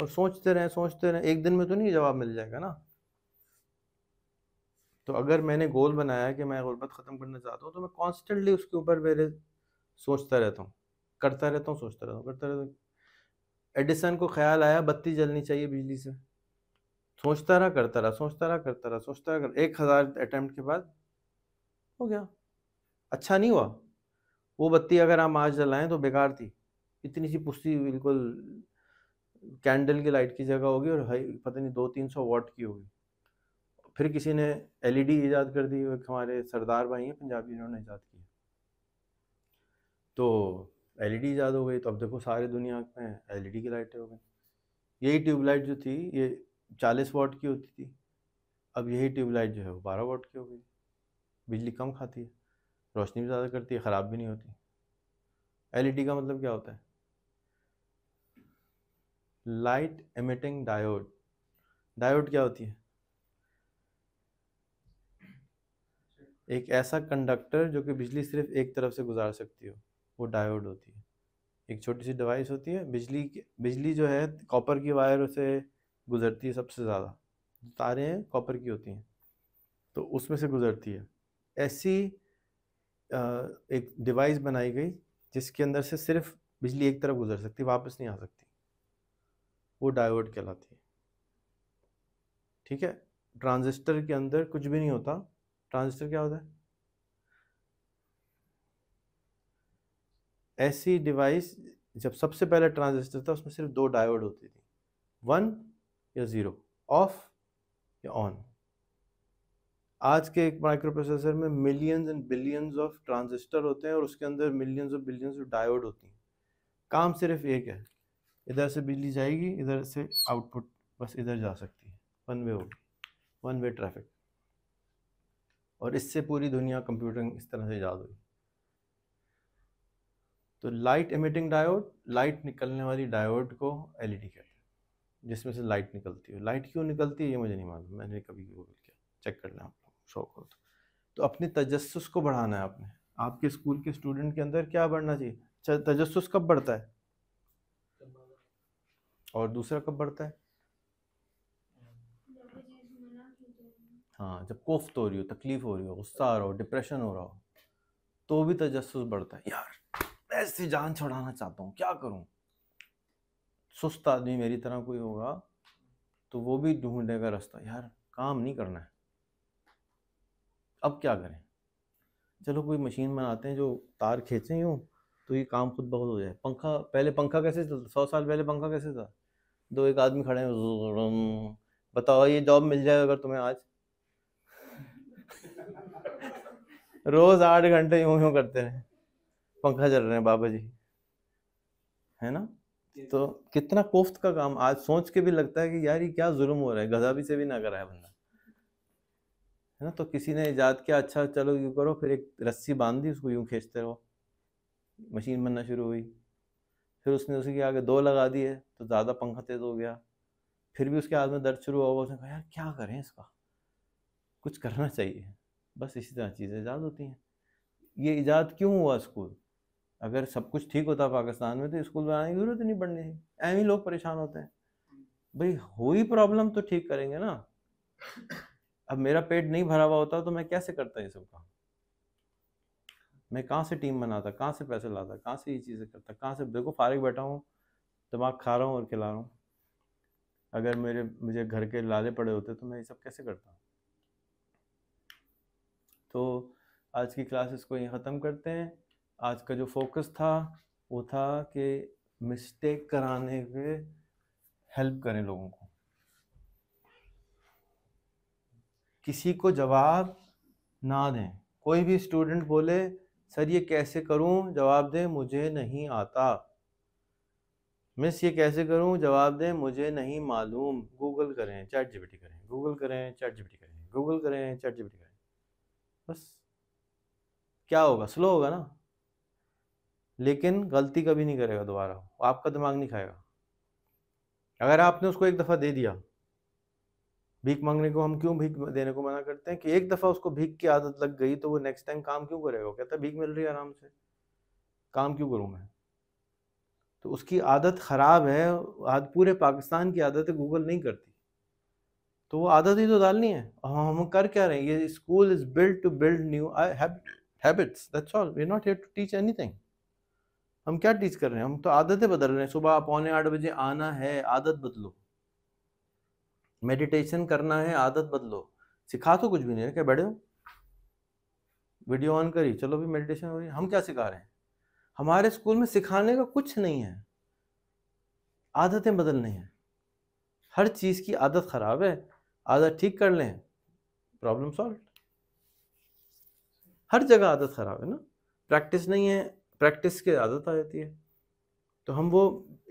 और सोचते रहें, एक दिन में तो नहीं जवाब मिल जाएगा ना। तो अगर मैंने गोल बनाया कि मैं गुर्बत ख़त्म करना चाहता हूँ, तो मैं कॉन्स्टेंटली उसके ऊपर मेरे सोचता रहता हूँ। एडिसन को ख्याल आया बत्ती जलनी चाहिए बिजली से, सोचता रहा करता रहा, 1000 अटैम्प्ट के बाद हो गया, अच्छा नहीं हुआ, वो बत्ती अगर हम आज जलाएं तो बेकार थी, इतनी सी पुस्ती बिल्कुल कैंडल की लाइट की जगह होगी, और पता नहीं 200-300 वाट की होगी। फिर किसी ने एलईडी ईजाद कर दी, हमारे सरदार भाई हैं पंजाबी, उन्होंने ईजाद की, तो एलईडी ईजाद हो गई, तो अब देखो सारी दुनिया में एलईडी की लाइटें हो गई। यही ट्यूबलाइट जो थी ये 40 वाट की होती थी, अब यही ट्यूबलाइट जो है वो 12 वाट की हो गई, बिजली कम खाती है, रोशनी भी ज़्यादा करती है, ख़राब भी नहीं होती। एलईडी का मतलब क्या होता है, लाइट एमिटिंग डायोड। डायोड क्या होती है, एक ऐसा कंडक्टर जो कि बिजली सिर्फ एक तरफ से गुजार सकती हो, वो डायोड होती है। एक छोटी सी डिवाइस होती है, बिजली जो है कॉपर की वायर से गुजरती है, सबसे ज़्यादा तारे हैं कॉपर की होती हैं, तो उसमें से गुजरती है। ऐसी एक डिवाइस बनाई गई जिसके अंदर से सिर्फ बिजली एक तरफ गुजर सकती, वापस नहीं आ सकती, वो डायोड कहलाती है। ठीक है, ट्रांजिस्टर के अंदर कुछ भी नहीं होता। ट्रांजिस्टर क्या होता है, ऐसी डिवाइस, जब सबसे पहले ट्रांजिस्टर था उसमें सिर्फ 2 डायोड होती थी, 1 या 0, ऑफ या ऑन। आज के एक माइक्रो प्रोसेसर में millions and billions of transistor होते हैं और उसके अंदर मिलियंस और बिलियंस ऑफ डायोड होती हैं। काम सिर्फ एक है, इधर से बिजली जाएगी, इधर से आउटपुट बस इधर जा सकती है, वन वे होगी, वन वे ट्रैफिक। और इससे पूरी दुनिया कंप्यूटिंग इस तरह से ईजाद हुई। तो लाइट एमिटिंग डायोड, लाइट निकलने वाली डायोड को एलईडी कहते हैं, जिसमें से लाइट निकलती है। लाइट क्यों निकलती है ये मुझे नहीं मालूम, मैंने कभी गूगल किया, चेक करना आप लोग शौक हो तो अपने तजस्सुस को बढ़ाना है आपने। आपके स्कूल के स्टूडेंट के अंदर क्या बढ़ना चाहिए? तजस्सुस कब बढ़ता है और दूसरा कब बढ़ता है? हाँ, जब कोफ्त हो रही हो, तकलीफ हो रही हो, गुस्सा आ रहा हो, डिप्रेशन हो रहा हो, तो भी तजस्सुस बढ़ता है। यार मैं इससे जान छुड़ाना चाहता हूँ, क्या करूँ? सुस्त आदमी मेरी तरह कोई होगा तो वो भी ढूंढेगा रास्ता, यार काम नहीं करना है, अब क्या करें, चलो कोई मशीन बनाते हैं जो तार खींचे यूँ तो ये काम खुद बहुत हो जाए। पंखा, पहले पंखा कैसे चलता, 100 साल पहले पंखा कैसे था? दो एक आदमी खड़े हैं, बताओ ये जॉब मिल जाए अगर तुम्हें आज? रोज 8 घंटे यूँ यूँ करते रहे, पंखा चल रहे हैं बाबा जी, है ना? तो कितना कोफ्त का काम। आज सोच के भी लगता है कि यार ये क्या जुल्म हो रहा है, गज़ाबी से भी ना करा है बंदा, है ना? तो किसी ने इजाद किया, अच्छा चलो यूँ करो, फिर एक रस्सी बांध दी, उसको यूँ खींचते रहो, मशीन बनना शुरू हुई। फिर उसने उसके आगे 2 लगा दिए तो ज़्यादा पंखा तेज़ हो गया, फिर भी उसके हाथ में दर्द शुरू होगा। उसने कहा यार क्या करें, इसका कुछ करना चाहिए। बस इसी तरह चीज़ें ईजाद होती हैं। ये ईजाद क्यों हुआ स्कूल? अगर सब कुछ ठीक होता पाकिस्तान में तो स्कूल बनाने की जरूरत नहीं पड़नी थी। ऐसे ही लोग परेशान होते हैं, भाई हुई प्रॉब्लम तो ठीक करेंगे ना। अब मेरा पेट नहीं भरा हुआ होता तो मैं कैसे करता ये सब काम? मैं कहाँ से टीम बनाता, कहाँ से पैसे लाता, कहाँ से ये चीज़ें करता, कहाँ से? देखो फारिग बैठा हूँ, दिमाग खा रहा हूँ और खिला रहा हूँ। अगर मुझे घर के लाले पड़े होते तो मैं ये सब कैसे करता? तो आज की क्लासेस को यहीं ख़त्म करते हैं। आज का जो फोकस था वो था कि मिस्टेक कराने पे हेल्प करें लोगों को। किसी को जवाब ना दें। कोई भी स्टूडेंट बोले सर ये कैसे करूं, जवाब दें मुझे नहीं आता। मिस ये कैसे करूं, जवाब दें मुझे नहीं मालूम। गूगल करें, चैट जीपीटी करें, गूगल करें, चैट जीपीटी करें, गूगल करें, चैट जीपीटी करें। बस क्या होगा, स्लो होगा ना, लेकिन गलती कभी नहीं करेगा दोबारा, आपका दिमाग नहीं खाएगा। अगर आपने उसको एक दफ़ा दे दिया, भीख मांगने को हम क्यों भीख देने को मना करते हैं? कि एक दफ़ा उसको भीख की आदत लग गई तो वो नेक्स्ट टाइम काम क्यों करेगा? वो कहता है भीख मिल रही है आराम से, काम क्यों करूँ मैं? तो उसकी आदत ख़राब है। आज पूरे पाकिस्तान की आदत है, गूगल नहीं करती, तो वो आदत ही तो डालनी है। हम कर क्या रहे हैं? ये school is built to build new habits, that's all. We are not here to teach anything. हम क्या टीच कर रहे हैं? हम तो आदतें बदल रहे हैं। सुबह 7:45 बजे आना है, आदत बदलो। मेडिटेशन करना है, आदत बदलो। सिखा तो कुछ भी नहीं है, क्या बैठे हो, वीडियो ऑन करी, चलो भी मेडिटेशन हो रही है। हम क्या सिखा रहे हैं? हमारे स्कूल में सिखाने का कुछ नहीं है, आदतें बदलनी है। हर चीज़ की आदत ख़राब है, आदत ठीक कर लें, प्रॉब्लम सॉल्व। हर जगह आदत ख़राब है ना, प्रैक्टिस नहीं है, प्रैक्टिस की आदत आ जाती है। तो हम वो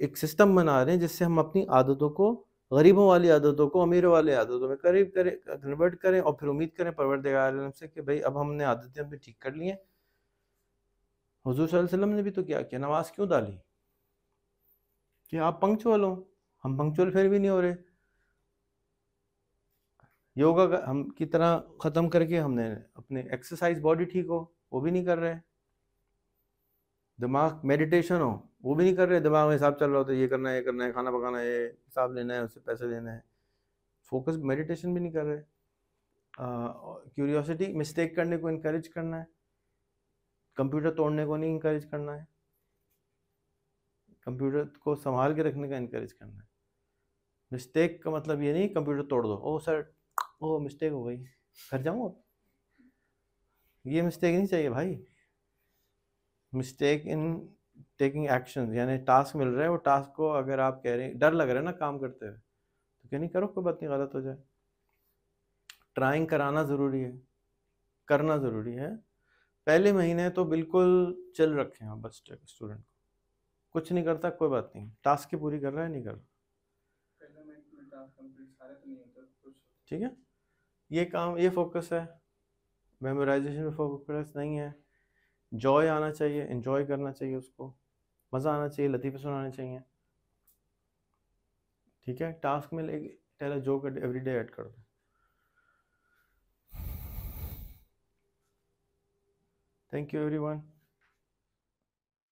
एक सिस्टम बना रहे हैं जिससे हम अपनी आदतों को, गरीबों वाली आदतों को अमीरों वाली आदतों में करीब करें, कन्वर्ट करें, और फिर उम्मीद करें परवरदिगार आलम से कि भाई अब हमने आदतें अपनी ठीक कर ली हैं। हुजूर सल्लल्लाहु अलैहि वसल्लम ने भी तो क्या किया, नमाज क्यों डाली? कि आप पंक्चुअल हो, हम पंक्चुअल फिर भी नहीं हो रहे। योगा हम की तरह ख़त्म करके हमने अपने एक्सरसाइज, बॉडी ठीक हो वो भी नहीं कर रहे, दिमाग मेडिटेशन हो वो भी नहीं कर रहे, दिमाग में हिसाब चल रहा होता है, ये करना है, ये करना है, खाना पकाना है, हिसाब लेना है, उससे पैसे लेना है, फोकस मेडिटेशन भी नहीं कर रहे। क्यूरियोसिटी, मिस्टेक करने को इनकरेज करना है, कंप्यूटर तोड़ने को नहीं इनकरेज करना है, कंप्यूटर को संभाल के रखने का इनकरेज करना है। मिस्टेक का मतलब ये नहीं कंप्यूटर तोड़ दो, ओ सर ओ मिस्टेक हो गई घर जाऊँ, ये मिस्टेक नहीं चाहिए भाई। मिस्टेक इन टेकिंग एक्शन, यानी टास्क मिल रहा है, वो टास्क को अगर आप कह रहे हैं, डर लग रहा है ना काम करते हुए, तो क्या नहीं करो, कोई बात नहीं, गलत हो जाए, ट्राइंग कराना ज़रूरी है, करना ज़रूरी है। पहले महीने तो बिल्कुल चल रखे हैं बस स्टूडेंट को, कुछ नहीं करता कोई बात नहीं, टास्क की पूरी कर रहा है नहीं कर रहा, ठीक है। ये काम, ये फोकस है, मेमोराइजेशन में फोकस नहीं है। जॉय आना चाहिए, एंजॉय करना चाहिए उसको, मज़ा आना चाहिए, लतीफ़े सुनाने चाहिए, ठीक है। टास्क में एक tell a joke every day add कर दो। Thank you everyone.